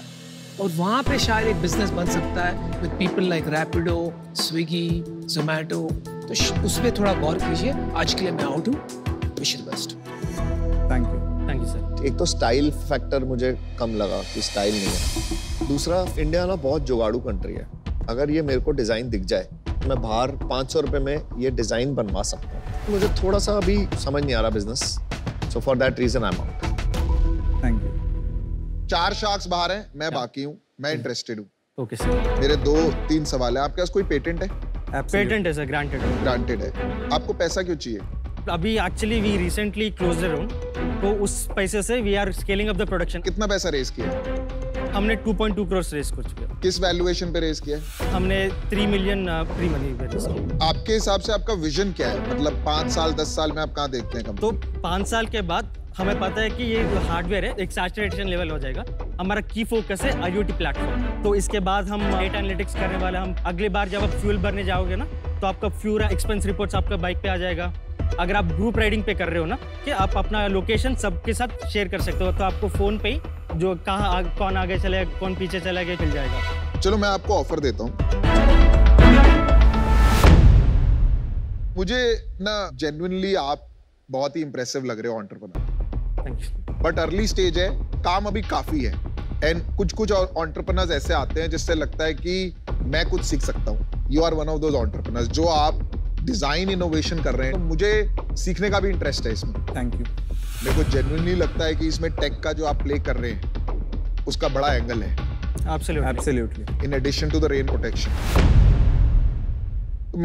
और वहाँ पे शायद एक बिजनेस बन सकता है with people like Rapido, Swiggy, Zomato. तो उस पर थोड़ा गौर कीजिए। आज के लिए मैं आउट हूँ, wish you the best. Thank you. Thank you sir. एक तो स्टाइल फैक्टर मुझे कम लगा कि स्टाइल नहीं है। दूसरा, इंडिया ना बहुत जुगाड़ू कंट्री है। अगर ये मेरे को डिज़ाइन दिख जाए, मैं बाहर 500 रुपये में ये डिज़ाइन बनवा सकता हूँ। मुझे थोड़ा सा अभी समझ नहीं आ रहा business, so for that reason I am out. Thank you. 4 sharks बाहर हैं, मैं बाकी हूँ। मैं इंटरेस्टेड हूँ। Okay sir. मेरे 2-3 सवाल है। आपके पास कोई पेटेंट है? पेटेंट है सर, ग्रांटेड है। आपको पैसा क्यों चाहिए? अभी actually we recently close the round, तो उस पैसे से we are scaling up the production. कितना पैसा रेज किया? हमने 2.2 करोड़ रेस कर चुके हैं। किस वैल्यूएशन पे रेस किया है? हमने 3 मिलियन प्री मनी पे रेस किया। आपके हिसाब से आपका विजन क्या है, मतलब 5 साल 10 साल में आप कहाँ देखते हैं? तो 5 साल के बाद हमें पता है कि ये हार्डवेयर है, एक सैचुरेशन लेवल हो जाएगा। हमारा की फोकस है IoT प्लेटफॉर्म। तो इसके बाद हम डेटा एनालिटिक्स करने वाले। हम अगली बार जब आप फ्यूल भरने जाओगे ना, तो आपका फ्यूल एक्सपेंस रिपोर्ट्स आपका बाइक पे आ जाएगा। अगर आप ग्रुप राइडिंग पे कर रहे हो ना, कि आप अपना लोकेशन सबके साथ शेयर कर सकते हो, तो आपको फोन पे ही जो कहाँ कौन आगे चले कौन पीछे चला गया मिल जाएगा। चलो मैं आपको ऑफर देता हूँ। मुझे ना जेन्युइनली आप बहुत ही इंप्रेसिव लग रहे हो entrepreneur. Thank you. But early stage है, काम अभी काफी है। एंड कुछ एंटरप्रेन्योर्स ऐसे आते हैं जिससे लगता है कि मैं कुछ सीख सकता हूँ। You are one of those entrepreneurs. जो आप डिजाइन इनोवेशन कर रहे हैं, तो मुझे सीखने का भी इंटरेस्ट है इसमें। Thank you. मेरे को जेन्युइनली लगता है कि इसमें टेक का जो आप प्ले कर रहे हैं उसका बड़ा एंगल है। Absolutely, absolutely. In addition to the rain protection,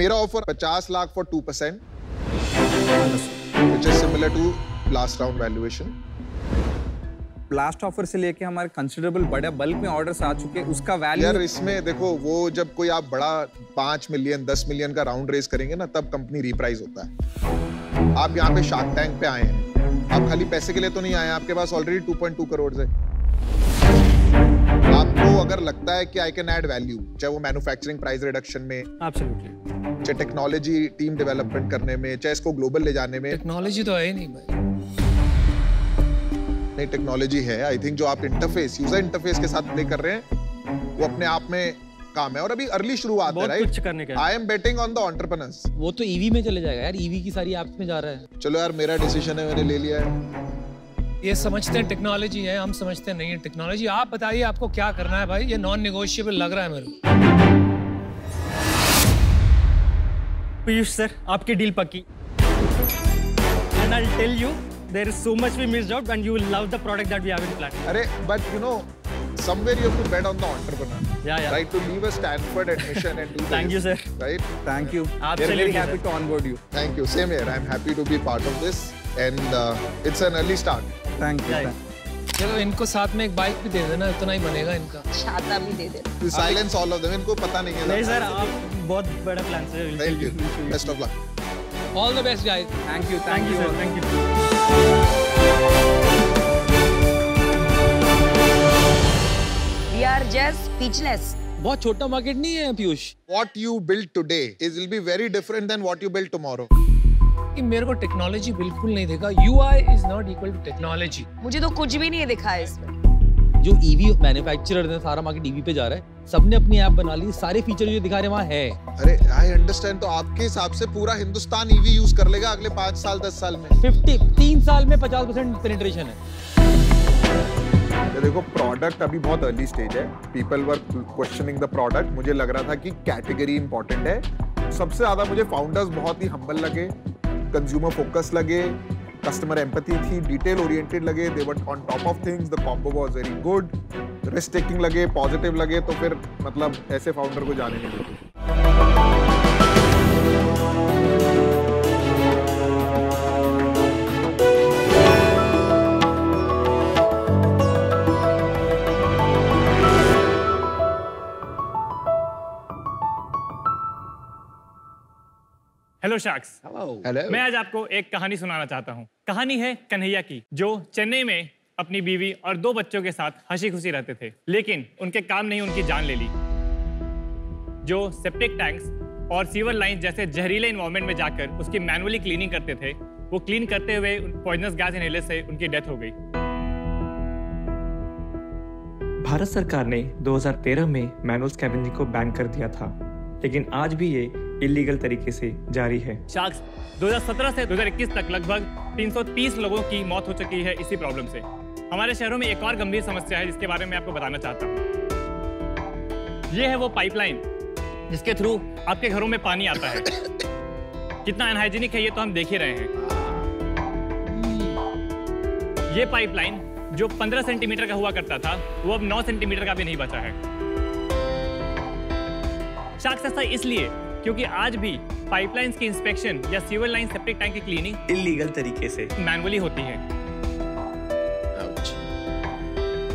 मेरा offer 50 lakh for 2%, which is similar to last round valuation. Last offer से लेके हमारे कंसिडरेबल बड़े बल्क में ऑर्डर्स आ चुके हैं, उसका वैल्यू यार इसमें देखो, वो जब कोई आप बड़ा 5 मिलियन 10 मिलियन का राउंड रेस करेंगे ना, तब कंपनी रिप्राइज होता है। आप यहाँ पे शार्क टैंक पे आए हैं, आप खाली पैसे के लिए तो नहीं आए, आपके पास ऑलरेडी 2.2 करोड़ है। आपको अगर लगता है कि आई कैन ऐड वैल्यू, चाहे वो मैन्युफैक्चरिंग प्राइस रिडक्शन में, चाहे टेक्नोलॉजी टीम डेवलपमेंट करने में, चाहे इसको ग्लोबल ले जाने में। टेक्नोलॉजी तो है नहीं भाई। नहीं, टेक्नोलॉजी है। आई थिंक जो आप इंटरफेस, यूजर इंटरफेस के साथ प्ले कर रहे हैं, वो अपने आप में काम है। और अभी अर्ली शुरुआत है, राइट? कुछ करने का। I am betting on the entrepreneurs. वो तो ईवी में चले जाएगा यार, ईवी की सारी ऐप्स में जा रहा है। चलो यार, मेरा डिसीजन है, मैंने ले लिया है। ये समझते हैं टेक्नोलॉजी है, हम समझते नहीं है टेक्नोलॉजी। आप बताइए आपको क्या करना है भाई, ये नॉन नेगोशिएबल लग रहा है मेरे को। पीयूष सर, आपकी डील पक्की। And I will tell you there is so much we missed out and you will love the product that we have in plan. Arey, but you know, somewhere you have to bet on the entrepreneur. Yeah, yeah. Right, to leave a Stanford admission and do Thank this, you sir. Right? Thank you. Absolutely. We're really happy to onboard you. Thank you. Same here. I'm happy to be part of this and it's an early start. Thank you. Yeah. चलो इनको साथ में एक bike भी दे देना, इतना ही बनेगा इनका। छाता भी दे दे। Silence all of them. इनको पता नहीं है। नहीं सर, आप बहुत बड़ा प्लान से। Thank you. Best of luck. All the best guys. Thank you. Thank you sir. Thank you. We are just speechless. बहुत छोटा मार्केट नहीं है Piyush. What you build today is will be very different than what you build tomorrow. कि मेरे को technology बिल्कुल नहीं देखा। UI is not equal to technology. मुझे तो कुछ भी नहीं दिखा है इसमें। जो EV मैन्युफैक्चरर हैं, सारा मार्केट EV पे जा रहा है। सबने अपनी ऐप बना ली, सारे फीचर जो दिखा रहे वहाँ है। अरे आई अंडरस्टैंड, तो आपके हिसाब से पूरा हिंदुस्तान ईवी यूज कर लेगा अगले 5 साल 10 साल में। 3 साल में 50% पेनिट्रेशन है। तो देखो, प्रोडक्ट अभी बहुत अर्ली स्टेज है। People were questioning the product. मुझे लग रहा था कि कैटेगरी इंपॉर्टेंट है। सबसे ज्यादा मुझे फाउंडर्स बहुत ही हम्बल लगे, कंज्यूमर फोकस लगे, कस्टमर एम्पैथी थी, डिटेल ओरिएंटेड लगे, they were on top of things, the combo was very good, risk taking लगे, पॉजिटिव लगे। तो फिर मतलब ऐसे फाउंडर को जाने नहीं देते। Hello sharks. हेलो। मैं आज आपको एक कहानी सुनाना चाहता हूँ। कहानी है कन्हैया की, जो चेन्नई में अपनी बीवी और 2 बच्चों के साथ हंसी खुशी रहते थे, लेकिन उनके काम नहीं उनकी जान ले ली, जो सेप्टिक टैंक्स और सीवर लाइंस जैसे जहरीले एनवायरमेंट में जाकर उसकी मैनुअली क्लीनिंग करते थे। वो क्लीन करते हुए पॉइजनस गैस इनहेलर से उनकी डेथ हो गई। भारत सरकार ने 2013 में मैनुअल स्कैवेंजिंग को बैन कर दिया था, लेकिन आज भी ये इलीगल तरीके से जारी है। शार्क्स, 2017 से 2021 तक लगभग 330 लोगों की मौत हो चुकी है इसी प्रॉब्लम से। हमारे शहरों में एक और गंभीर समस्या है, जिसके बारे में आपको बताना चाहता हूँ। ये है वो पाइपलाइन जिसके थ्रू आपके घरों में पानी आता है। कितना अनहाइजीनिक है ये तो हम देख ही रहे हैं। ये पाइपलाइन जो 15 सेंटीमीटर का हुआ करता था, वो अब 9 सेंटीमीटर का भी नहीं बचा है। शार्क्स, ऐसा इसलिए क्योंकि आज भी पाइपलाइंस की इंस्पेक्शन या सीवर लाइन सेप्टिक टैंक की क्लीनिंग इलीगल तरीके से मैनुअली होती है।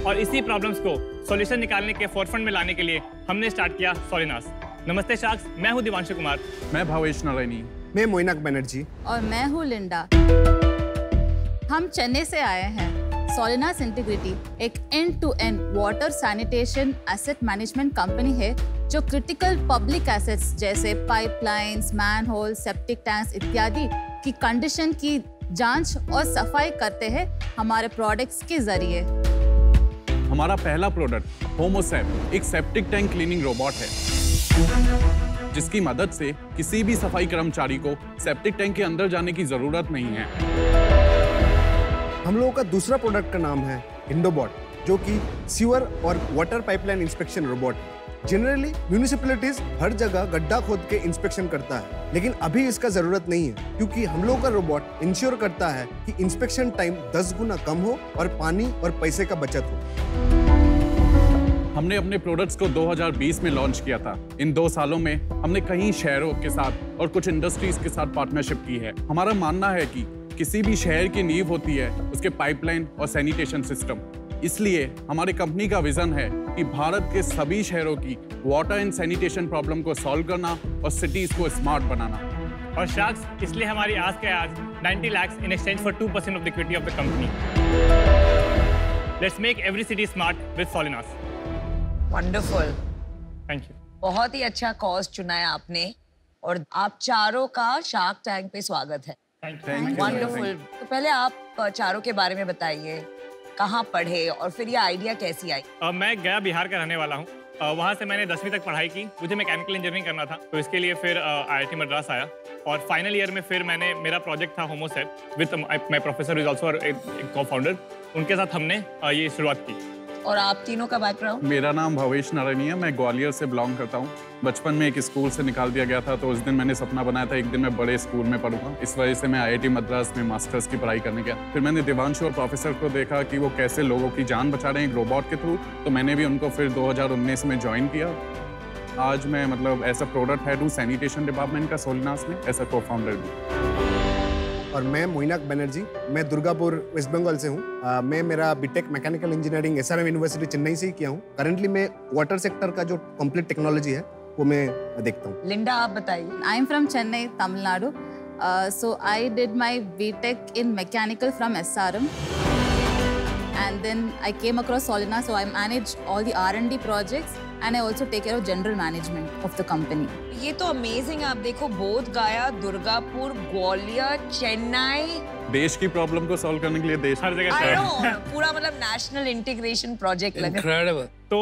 और इसी प्रॉब्लम्स को सॉल्यूशन निकालने के फोरफ्रंट में लाने के लिए हमने स्टार्ट किया सोलिनास। नमस्ते शार्क्स, मैं हूं दिवांशु कुमार। मैं भावेश नारायणी। मैं मोइनक बनर्जी। और मैं हूं लिंडा। हम चेन्नई से आए हैं। सोलिनास इंटीग्रिटी एक end to end water sanitation asset management company है जो क्रिटिकल पब्लिक एसेट्स जैसे पाइपलाइंस, मैनहोल, सेप्टिक टैंक्स इत्यादि की कंडीशन की जांच और सफाई करते हैं हमारे प्रोडक्ट्स के जरिए। हमारा पहला प्रोडक्ट होमोसेप एक सेप्टिक टैंक क्लीनिंग रोबोट है जिसकी मदद से किसी भी सफाई कर्मचारी को सेप्टिक टैंक के अंदर जाने की जरूरत नहीं है। हम लोगों का दूसरा प्रोडक्ट का नाम है एंडोबॉट, जो कि सीवर और वाटर पाइपलाइन इंस्पेक्शन रोबोट है। जनरली म्यूनिसिपैलिटीज हर जगह गड्ढा खोद के इंस्पेक्शन करता है, लेकिन अभी इसका जरूरत नहीं है क्योंकि हम लोग का रोबोट इंश्योर करता है कि इंस्पेक्शन टाइम 10 गुना कम हो और पानी और पैसे का बचत हो। हमने अपने प्रोडक्ट्स को 2020 में लॉन्च किया था। इन 2 सालों में हमने कई शहरों के साथ और कुछ इंडस्ट्रीज के साथ पार्टनरशिप की है। हमारा मानना है कि किसी भी शहर की नींव होती है उसके पाइपलाइन और सैनिटेशन सिस्टम। इसलिए हमारी कंपनी का विजन है कि भारत के सभी शहरों की वाटर एंड सैनिटेशन प्रॉब्लम को सॉल्व करना और सिटीज को स्मार्ट बनाना। और शार्क्स, इसलिए हमारी आज के आज 90 lakh in exchange for 2% of the equity of the company. Let's make every city smart with Solinas. Wonderful, thank you. बहुत ही अच्छा कॉज चुनाया आपने और आप चारों का शार्क टैंक पे स्वागत है। वंडरफुल। तो पहले आप चारों के बारे में बताइए, कहाँ पढ़े और फिर ये आइडिया कैसी आई? मैं गया बिहार का रहने वाला हूँ। वहाँ से मैंने 10वीं तक पढ़ाई की। मुझे मैकेनिकल इंजीनियरिंग करना था, तो इसके लिए फिर IIT मद्रास आया और फाइनल ईयर में फिर मैंने मेरा प्रोजेक्ट था Homosep with my professor is also cofounder. उनके साथ हमने ये शुरुआत की। और आप तीनों का बैकग्राउंड? मेरा नाम भवेश नारायणी है, मैं ग्वालियर से बिलोंग करता हूँ। बचपन में एक स्कूल से निकाल दिया गया था, तो उस दिन मैंने सपना बनाया था एक दिन मैं बड़े स्कूल में पढ़ूंगा। इस वजह से मैं IIT मद्रास में मास्टर्स की पढ़ाई करने गया। फिर मैंने दिवांशु और प्रोफेसर को देखा कि वो कैसे लोगों की जान बचा रहे हैं एक रोबोट के थ्रू, तो मैंने भी उनको फिर 2019 में ज्वाइन किया। आज मैं मतलब ऐसा प्रोडक्ट हेड हूँ सैनिटेशन डिपार्टमेंट का सोलिनास में, ऐसा को-फाउंडर हूँ। और मैं मोइनक बनर्जी, मैं दुर्गापुर वेस्ट बंगाल से हूँ। मैं मेरा BTech mechanical engineering SRM university Chennai से ही किया हूँ। करंटली मैं वाटर सेक्टर का जो कंप्लीट टेक्नोलॉजी है वो मैं देखता हूँ। लिंडा, आप बताइए। I am from Chennai, Tamil Nadu. So I did my B Tech in mechanical from SRM and then I came across Solinas, so I manage all the R&D projects and I also take care of general management of the company. ये तो amazing। आप देखो, बोध गया, दुर्गापुर, ग्वालियर, चेन्नई। देश की problem को solve करने के लिए देश हर जगह पूरा मतलब नेशनल इंटीग्रेशन प्रोजेक्ट लग रहा है। तो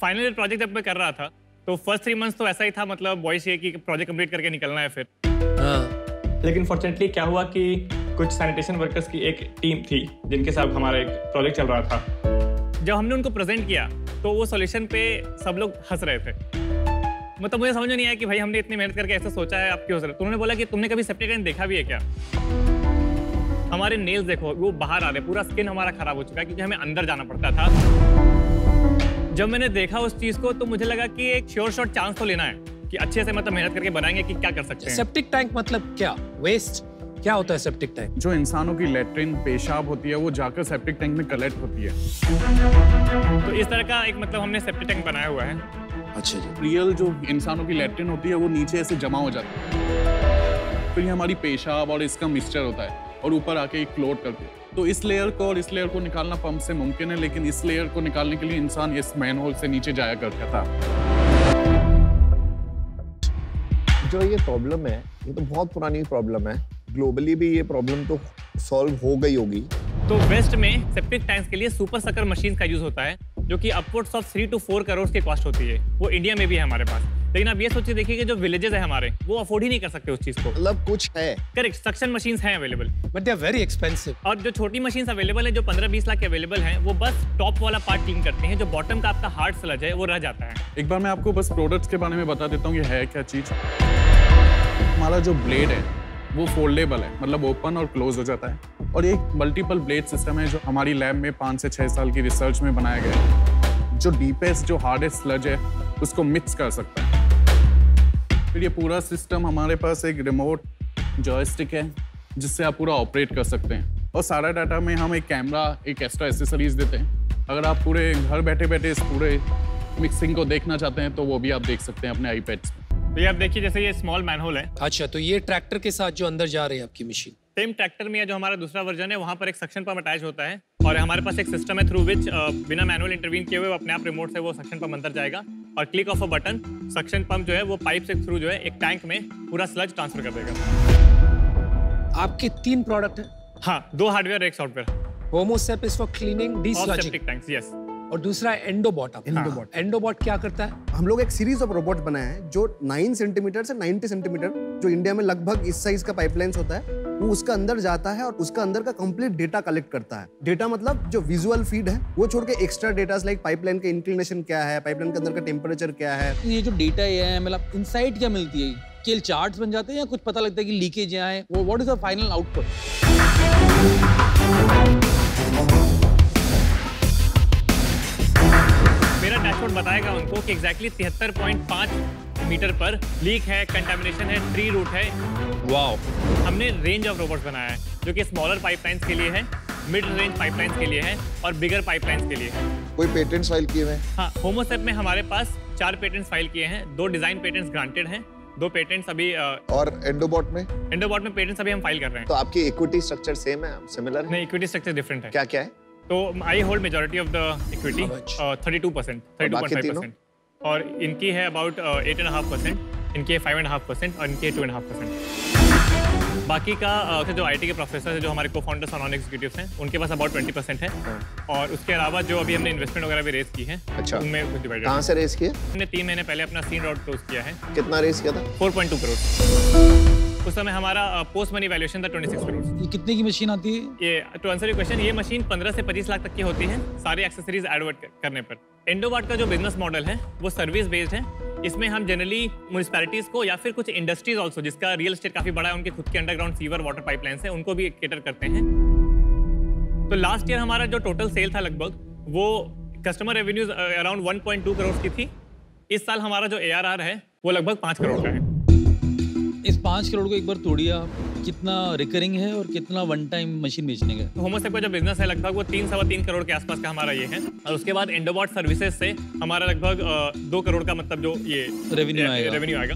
फाइनल ईयर प्रोजेक्ट जब मैं कर रहा था तो फर्स्ट 3 मंथ्स तो ऐसा ही था, मतलब वॉइस ये कि प्रोजेक्ट कंप्लीट करके निकलना है फिर। हाँ। लेकिन फॉर्चुनेटली क्या हुआ कि कुछ सैनिटेशन वर्कर्स की एक टीम थी जिनके साथ हमारा एक प्रोजेक्ट चल रहा था। जब हमने उनको प्रेजेंट किया तो वो सॉल्यूशन पे सब लोग हंस रहे थे। मतलब मुझे समझ नहीं आया कि भाई हमने इतनी मेहनत करके ऐसा सोचा है, आप क्यों हंस रहे हो? तो उन्होंने बोला कि तुमने कभी सेप्टिक टैंक देखा भी है क्या? हमारे नेल्स देखो, वो बाहर आ रहे, पूरा स्किन हमारा खराब हो चुका है क्योंकि हमें अंदर जाना पड़ता था। जब मैंने देखा उस चीज को तो मुझे लगा कि एक श्योर शॉट चांस तो लेना है कि अच्छे से मतलब मेहनत करके बनाएंगे कि क्या कर सकते हैं। सेप्टिक टैंक मतलब क्या? वेस्ट क्या होता है सेप्टिक टैंक? जो इंसानों की लेट्रिन पेशाब होती है वो जाकर सेप्टिक टैंक में कलेक्ट होती है। तो इस तरह का एक मतलब हमने सेप्टिक टैंक बनाया हुआ है। अच्छा जी। रियल जो इंसानों की लेट्रिन होती है वो नीचे ऐसे जमा हो जाती है, फिर हमारी पेशाब और इसका मिक्सचर होता है और ऊपर आके एक क्लोट करते हैं। तो इस लेयर को और इस लेयर को निकालना पंप से मुमकिन है, लेकिन इस लेयर को निकालने के लिए इंसान इस मैनहोल से नीचे जाया करता था। जो ये प्रॉब्लम है ये तो बहुत पुरानी प्रॉब्लम है। ग्लोबली भी ये प्रॉब्लम तो सॉल्व हो गई होगी। तो वेस्ट में सेप्टिक टैंक्स के लिए सुपर सकर मशीन का यूज होता है जो कि अपवर्ड्स ऑफ 3 से 4 करोड़ की कॉस्ट होती है। वो इंडिया में भी है हमारे पास, लेकिन आप ये सोचिए देखिए कि जो विलेजेस है हमारे वो अफोर्ड ही नहीं कर सकते उस चीज को। मतलब कुछ है करेक्ट, सक्शन मशीन्स हैं available but they are very expensive. और जो छोटी मशीन्स अवेलेबल है जो 15-20 लाख के अवेलेबल हैं वो बस टॉप वाला पार्ट क्लीन करते हैं, जो बॉटम का आपका हार्ड स्लज है वो रह जाता है। एक बार मैं आपको बस प्रोडक्ट्स के बारे में बता देता हूँ ये है क्या चीज। हमारा जो ब्लेड है वो फोल्डेबल है, मतलब ओपन और क्लोज हो जाता है। और एक मल्टीपल ब्लेड सिस्टम है जो हमारी लैब में 5 से 6 साल की रिसर्च में बनाया गया है, जो डीपेस्ट जो हार्डेस्ट स्लज है उसको मिक्स कर सकता है। फिर ये पूरा सिस्टम हमारे पास एक रिमोट जॉयस्टिक है जिससे आप पूरा ऑपरेट कर सकते हैं। और सारा डाटा में हम एक कैमरा, एक एक्स्ट्रा एसेसरीज देते हैं अगर आप पूरे घर बैठे बैठे इस पूरे मिक्सिंग को देखना चाहते हैं तो वो भी आप देख सकते हैं अपने आईपैड्स में। तो ये आप देखिए जैसे ये स्मॉल मैनहोल है। अच्छा, तो ये ट्रैक्टर के साथ जो अंदर जा रही है आपकी मशीन, सेम ट्रैक्टर में जो हमारा दूसरा वर्जन है वहाँ पर एक सक्शन पंप अटैच होता है और हमारे पास एक सिस्टम है थ्रू विच बिना मैनुअल इंटरवीन किए हुए अपने आप रिमोट से वो सक्शन पंप अंदर जाएगा और click of a button suction pump जो है वो पाइप से थ्रू जो है एक टैंक में पूरा स्लज ट्रांसफर कर देगा। आपके 3 प्रोडक्ट हैं? हाँ, 2 हार्डवेयर और 1 software. होमोसेप is for cleaning the septic tanks, yes, और दूसरा एंडोबॉट। एंडोबॉट क्या करता है? हम लोग एक सीरीज ऑफ रोबोट बनाए हैं जो 9 सेंटीमीटर से 90 सेंटीमीटर जो इंडिया में लगभग इस साइज का पाइपलाइन होता है वो उसका अंदर जाता है और उसका अंदर का कंप्लीट डेटा कलेक्ट करता है। डेटा मतलब जो विजुअल फीड है वो छोड़ के एक्स्ट्रा डेटा लाइक पाइपलाइन का इंक्लिनेशन क्या है, पाइपलाइन के अंदर का टेम्परेचर क्या है, ये जो डेटा है मतलब इनसाइट क्या मिलती है, केल चार्ट्स बन जाते हैं या कुछ पता लगता है कि लीकेज यहाँ है, वो what is the final output? मेरा डैशबोर्ड बताएगा उनको कि एग्जैक्टली 73.5 मीटर पर लीक है, कंटेमिनेशन है, ट्री रूट है। वाओ, हमने रेंज ऑफ रोबोट्स बनाया है जो कि स्मॉलर पाइपलाइंस के लिए है, मिड रेंज पाइपलाइंस के लिए है और बिगर पाइपलाइंस के लिए है। कोई पेटेंट्स फाइल किए हुए हैं? हाँ, होमोसेप में हमारे पास 4 पेटेंट्स फाइल किए हैं, 2 डिजाइन पेटेंट्स ग्रांटेड हैं, 2 पेटेंट्स अभी और एंडोबॉट में पेटेंट्स अभी हम फाइल कर रहे हैं। तो आपकी इक्विटी स्ट्रक्चर सेम है, सिमिलर है? नहीं, इक्विटी स्ट्रक्चर डिफरेंट है। क्या क्या है? तो I hold majority of the equity 32.5% और इनकी है अबाउट 8.5%, इनकी 5.5% और इनकी 2.5%। बाकी का जो आईटी के प्रोफेसर है, जो हमारे को फाउंडर्स और नॉन एग्जीक्यूटिव्स हैं, उनके पास अबाउट 20% है और उसके अलावा जो अभी हमने इन्वेस्टमेंट वगैरह भी रेज की है। अच्छा, उनमें कहाँ से रेज किया? हमने 3 महीने पहले अपना सीन राउंड क्लोज किया है। कितना रेज किया था? 4.2 करोड़। उस समय हमारा पोस्ट मनी वैल्यूएशन था 26 करोड़। ये कितने की मशीन आती है? ये टू आंसर योर क्वेश्चन, ये मशीन 15 से 25 लाख तक की होती है, सारे एक्सेसरीज एडवर्ट करने पर। एंडोबॉट का जो बिजनेस मॉडल है वो सर्विस बेस्ड है। इसमें हम जनरली म्यूनसिपैलिटीज़ को या फिर कुछ इंडस्ट्रीज ऑल्सो जिसका रियल एस्टेट काफ़ी बड़ा है, उनके खुद के अंडरग्राउंड सीवर वाटर पाइपलाइंस है, उनको भी कैटर करते हैं। तो लास्ट ईयर हमारा जो टोटल सेल था लगभग वो कस्टमर रेवेन्यूज अराउंड 1.2 करोड़ की थी। इस साल हमारा जो ARR है वो लगभग 5 करोड़ का है। इस 5 करोड़ को एक बार तोड़िए आप, कितना रिकरिंग है और कितना वन टाइम मशीन बेचने का? तो होमोसेप का जो बिजनेस है लगभग वो 3-3.25 करोड़ के आसपास का हमारा ये है और उसके बाद एंडोबॉट सर्विसेज से हमारा लगभग 2 करोड़ का मतलब जो ये रेवेन्यू आएगा।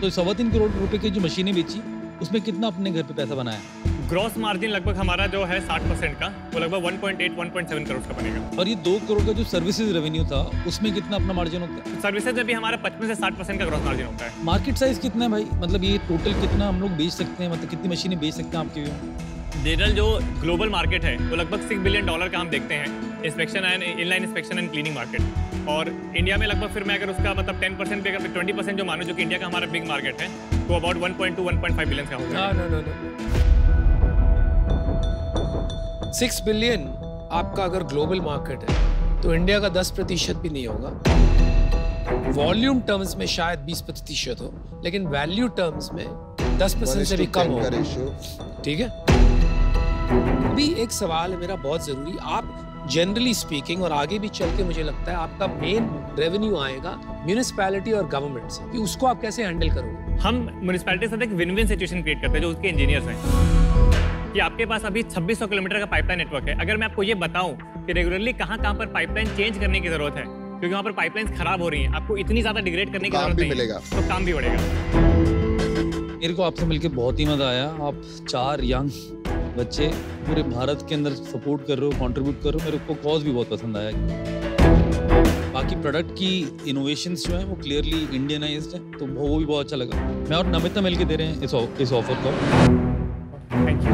तो 3.25 करोड़ रुपए की जो मशीनें बेची उसमें कितना अपने घर पे पैसा बनाया? ग्रॉस मार्जिन लगभग हमारा जो है 60% का, वो लगभग 1.8-1.7 करोड़ का बनेगा। और ये 2 करोड़ का जो सर्विसेज रेवेन्यू था उसमें कितना अपना मार्जिन होता है? सर्विसेज में भी हमारा 55 से 60% का ग्रॉस मार्जिन होता है। मार्केट साइज कितना है भाई, मतलब ये टोटल कितना हम लोग बेच सकते हैं, मतलब कितनी मशीनें बेच सकते हैं आपके व्यू? जनरल जो ग्लोबल मार्केट है वो लगभग $6 बिलियन का हम देखते हैं, inspection and inline inspection and cleaning market. और इंडिया में लगभग फिर मैं अगर उसका मतलब 10% पे अगर 20% जो मानो जो कि इंडिया का हमारा बिग मार्केट है तो अबाउट 1.2-1.5 बिलियन का होगा। नो 6 बिलियन आपका अगर ग्लोबल मार्केट है तो इंडिया का 10% भी नहीं होगा। वॉल्यूम टर्म्स में शायद 20% हो, लेकिन वैल्यू टर्म्स में 10% से भी कम होगा। ठीक है, अभी एक सवाल है मेरा बहुत जरूरी। आप जनरली स्पीकिंग और आगे भी चल के मुझे लगता है आपका मेन रेवेन्यू आएगा म्यूनिसिपैलिटी और गवर्नमेंट से, कि उसको आप कैसे हैंडल करोगे? हम म्यूनिसिपैलिटी के साथ एक विन-विन सिचुएशन क्रिएट करते हैं जो उसके इंजीनियर्स हैं। कि आपके पास अभी 2600 किलोमीटर का पाइपलाइन नेटवर्क है। अगर मैं आपको ये बताऊं कि रेगुलरली कहां पर पाइपलाइन चेंज करने की जरूरत है क्योंकि वहां पर पाइपलाइंस खराब हो रही हैं, आपको इतनी ज्यादा डिग्रेड करने की जरूरत नहीं है, तो काम भी बढ़ेगा। मेरे को आपसे मिलकर बहुत ही मजा आया। आप 4 यंग बच्चे पूरे भारत के अंदर सपोर्ट कर रहे हो, कॉन्ट्रीब्यूट कर रहे हो। मेरे को कॉज भी बहुत पसंद आया। बाकी प्रोडक्ट की इनोवेशंस जो हैं वो क्लियरली इंडियनाइज्ड है, तो वो भी बहुत अच्छा लगा। मैं और नमिता मिलकर दे रहे हैं इस ऑफर को। Thank you.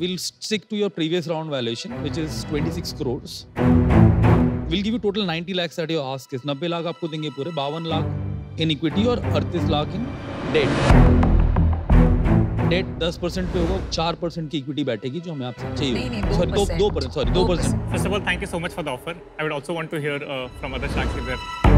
We'll stick to your previous round valuation, which is 26 crores. We'll give you total 90 lakhs at your ask. 90 lakh आपको देंगे पूरे, 52 लाख इन इक्विटी और 38 लाख इन डेट। डेट 10% पे होगा, 4% की इक्विटी बैठेगी जो हमें आपसे चाहिए। Sorry 2%। First of all, thank you so much for the offer. I would also want to hear from other Sharks if there.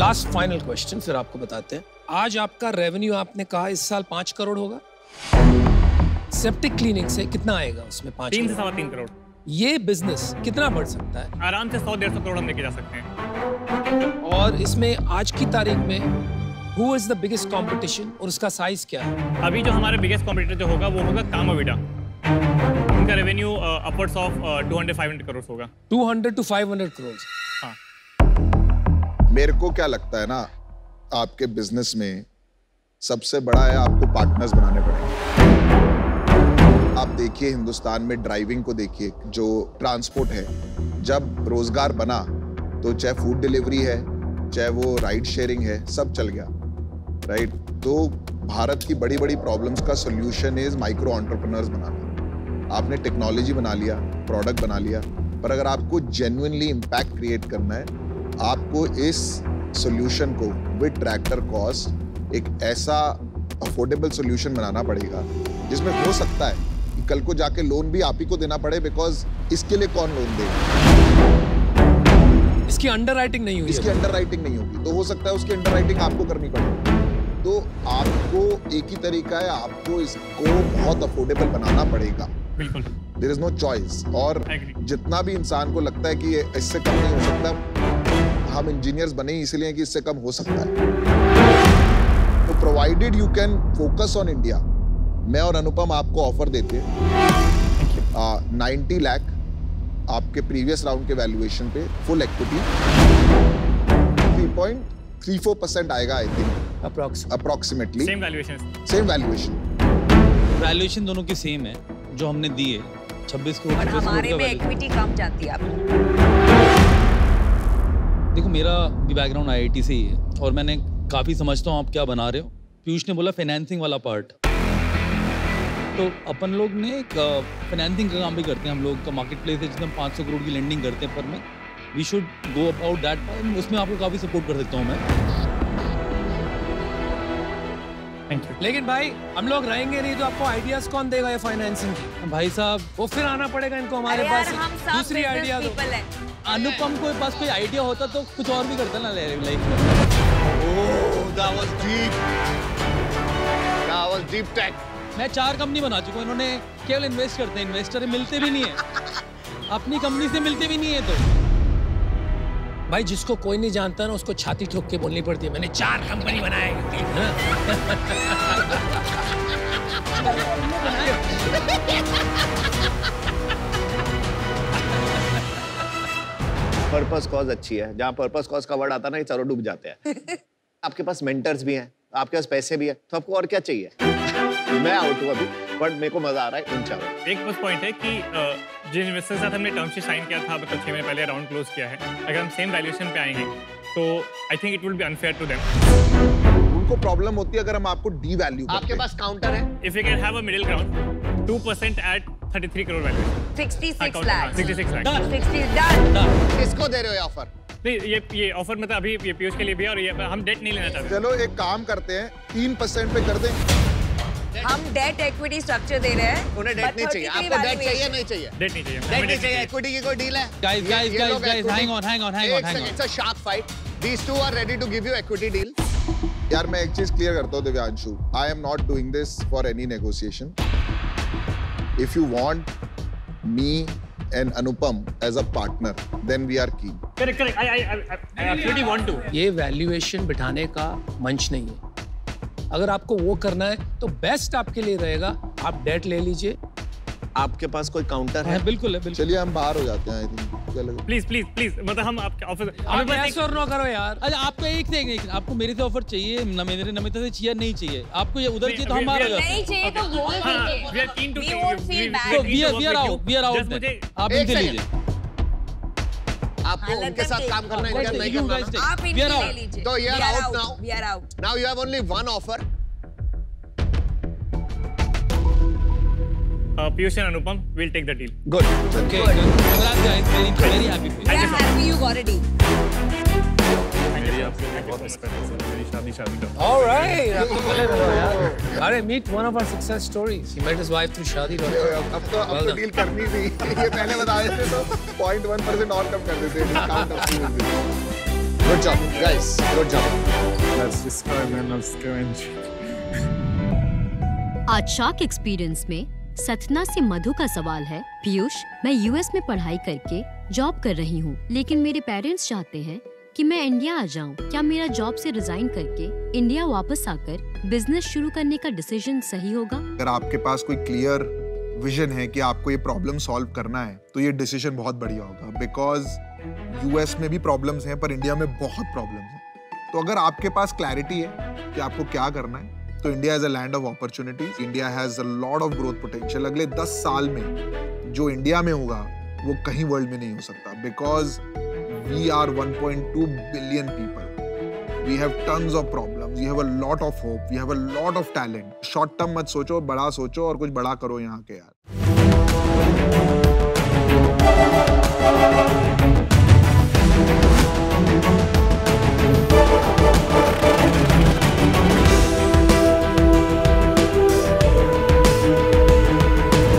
Last final question फिर आपको बताते हैं। आज आपका रेवेन्यू आपने कहा इस साल 5 करोड़ होगा। सेप्टिक क्लीनिंग से कितना आएगा उसमें? 3 से 3.25 करोड़। ये बिजनेस कितना बढ़ सकता है? आराम से 100-150 करोड़ हम लेके जा सकते हैं। और इसमें आज की तारीख में Who is the biggest competition और उसका साइज क्या है? अभी जो हमारे बिगेस्ट कॉम्पिटिटर जो होगा वो होगा कामोविडा। उनका रेवेन्यू अपवर्ड्स ऑफ 200-500 करोड़ होगा। 200 to 500 करोड़। हाँ। मेरे को क्या लगता है ना, आपके बिजनेस में सबसे बड़ा है आपको पार्टनर्स बनाने पड़ेंगे। आप देखिए हिंदुस्तान में ड्राइविंग को देखिए, जो ट्रांसपोर्ट है, जब रोजगार बना तो चाहे फूड डिलीवरी है, चाहे वो राइड शेयरिंग है, सब चल गया, राइट? तो भारत की बड़ी बड़ी प्रॉब्लम्स का सोल्यूशन इज माइक्रो एंटरप्रेन्योर्स बनाना। आपने टेक्नोलॉजी बना लिया, प्रोडक्ट बना लिया, पर अगर आपको जेन्युइनली इम्पैक्ट क्रिएट करना है, आपको इस सोल्यूशन को विद ट्रैक्टर कॉस्ट एक ऐसा अफोर्डेबल सोल्यूशन बनाना पड़ेगा जिसमें हो सकता है कि कल को जाके लोन भी आप ही को देना पड़े, बिकॉज इसके लिए कौन लोन देगा? इसकी अंडरराइटिंग नहीं होगी, इसकी अंडरराइटिंग नहीं होगी, तो हो सकता है उसकी अंडरराइटिंग आपको करनी पड़ेगी। तो आपको एक ही तरीका है, आपको इसको बहुत अफोर्डेबल बनाना पड़ेगा। बिल्कुल, देयर इज नो चॉइस। और जितना भी इंसान को लगता है कि इससे कम नहीं हो सकता, हम इंजीनियर्स बने इसलिए कि इससे कम हो सकता है। तो provided you can focus on India, मैं और अनुपम आपको ऑफर देते 90 लाख आपके प्रीवियस राउंड के वैल्यूएशन पे, फुल इक्विटी, 3.34% आएगा I think, approximately same valuation दोनों के सेम है जो हमने दिए 26 को, और हमारे में इक्विटी कम जाती है आपकी। देखो, मेरा भी बैकग्राउंड आईआईटी से ही है और मैंने काफी समझता हूँ आप क्या बना रहे हो। पीयूष ने बोला फाइनेंसिंग वाला पार्ट, तो अपन लोग ने एक फाइनेंसिंग का काम भी करते हैं। हम लोग का मार्केट प्लेस है जिसमें 500 करोड़ की लेंडिंग करते हैं पर मैं we should go about that, उसमें आपको काफ़ी सपोर्ट कर सकता हूँ मैं। Thank you. लेकिन भाई हम लोग रहेंगे नहीं तो आपको आइडियाज कौन देगा ये फाइनेंसिंग की? भाई साहब वो फिर आना पड़ेगा इनको हमारे पास, दूसरी आइडिया दो। अनुपम को पास कोई आइडिया होता तो कुछ और भी करता ना लाइफ में। मैं 4 कंपनी बना चुका हूँ, इन्होंने केवल इन्वेस्ट करते हैं, इन्वेस्टर मिलते भी नहीं है, अपनी कंपनी से मिलते भी नहीं है। तो भाई जिसको कोई नहीं जानता ना उसको छाती ठोक के बोलनी पड़ती है, मैंने 4 कंपनी बनाए। पर्पस कॉज अच्छी है, जहाँ पर्पस कॉज का वर्ड आता है ना ये चारों डूब जाते हैं। आपके पास मेंटर्स भी हैं, आपके पास पैसे भी है, तो आपको और क्या चाहिए? मैं आउट हूँ अभी, बट मेरे को मजा आ रहा है। एक प्लस पॉइंट है कि जिन इन्वेस्टर के साथ हमने टर्म शीट साइन किया था, अभी 6 महीने पहले राउंड क्लोज किया है, अगर हम सेम वैल्यूएशन पे आएंगे तो I think it will be unfair to them. उनको प्रॉब्लम होती है अगर हम आपको डी वैल्यू। आपके पास काउंटर है, if you can have a middle ground, 2% at 33 crore valuation, 66 lakh. किसको दे रहे हो ऑफर? नहीं, ये ऑफर मतलब अभी ये पीयूष के लिए भी है और ये हम डेट नहीं लेना चाहते। चलो एक काम करते हैं, 3% पे कर दें। हम डेट इक्विटी स्ट्रक्चर दे रहे हैं। उन्हें डेट नहीं चाहिए, आपको डेट चाहिए? नहीं चाहिए, डेट नहीं चाहिए, डेट नहीं चाहिए। इक्विटी की कोई डील है? Guys guys guys guys hang on, it's a sharp fight, these two are ready to give you equity deal. यार मैं एक चीज क्लियर करता हूं Divyanshu, I am not doing this for any negotiation. If you want me and Anupam as a partner, then we are keen. Correct. I absolutely want to. ये valuation बिठाने का मंच नहीं है। अगर आपको वो करना है तो बेस्ट आपके लिए रहेगा, आप डेट ले लीजिए। आपके पास कोई काउंटर है? बिल्कुल है, बिल्कुल। चलिए हम बाहर हो जाते हैं, आई थिंक। चलो प्लीज मतलब हम आपके ऑफिस, हमें बस और नो करो यार। अच्छा आपको एक देखने, आपको मेरे से ऑफर चाहिए ना, मेरे नमिता से चाहिए? नहीं चाहिए आपको, ये उधर चाहिए तो हम बाहर हो जाते हैं। नहीं चाहिए तो बोल दीजिए, we are keen to we are out. आप इनसे लीजिए, आपको उनके साथ काम करना है, नहीं करना। आप इनसे ले लीजिए, तो we are out. Now you have only one offer, Peyush and Anupam will take the deal. Good. Okay. Congrats guys, very happy. I'm happy you got a deal. मेरी आपसे बहुत रिस्पेक्ट है, मेरी शादी का। All right. अरे meet one of our success stories. He met his wife through शादी। अब तो डील करनी थी। ये पहले बता देते तो 0.1% और कम कर देते, डिस्काउंट ऑफ देते। Good job guys. Good job. Let's describe and let's scavenge. आज शार्क एक्सपीरियंस में सतना से मधु का सवाल है। पीयूष, मैं यूएस में पढ़ाई करके जॉब कर रही हूँ, लेकिन मेरे पेरेंट्स चाहते हैं कि मैं इंडिया आ जाऊं, क्या मेरा जॉब से रिजाइन करके इंडिया वापस आकर बिजनेस शुरू करने का डिसीजन सही होगा? अगर आपके पास कोई क्लियर विजन है कि आपको ये प्रॉब्लम सॉल्व करना है तो ये डिसीजन बहुत बढ़िया होगा, बिकॉज यूएस में भी प्रॉब्लम्स हैं पर इंडिया में बहुत प्रॉब्लम्स हैं। तो अगर आपके पास क्लैरिटी है कि आपको क्या करना है तो India is a land of opportunities. India has a lot of growth potential. अगले 10 साल में जो इंडिया में होगा वो कहीं वर्ल्ड में नहीं हो सकता, because we are 1.2 billion people, we have tons of problems, we have a lot of hope, we have a lot of talent. Short term मत सोचो, बड़ा सोचो और कुछ बड़ा करो यहाँ के यार।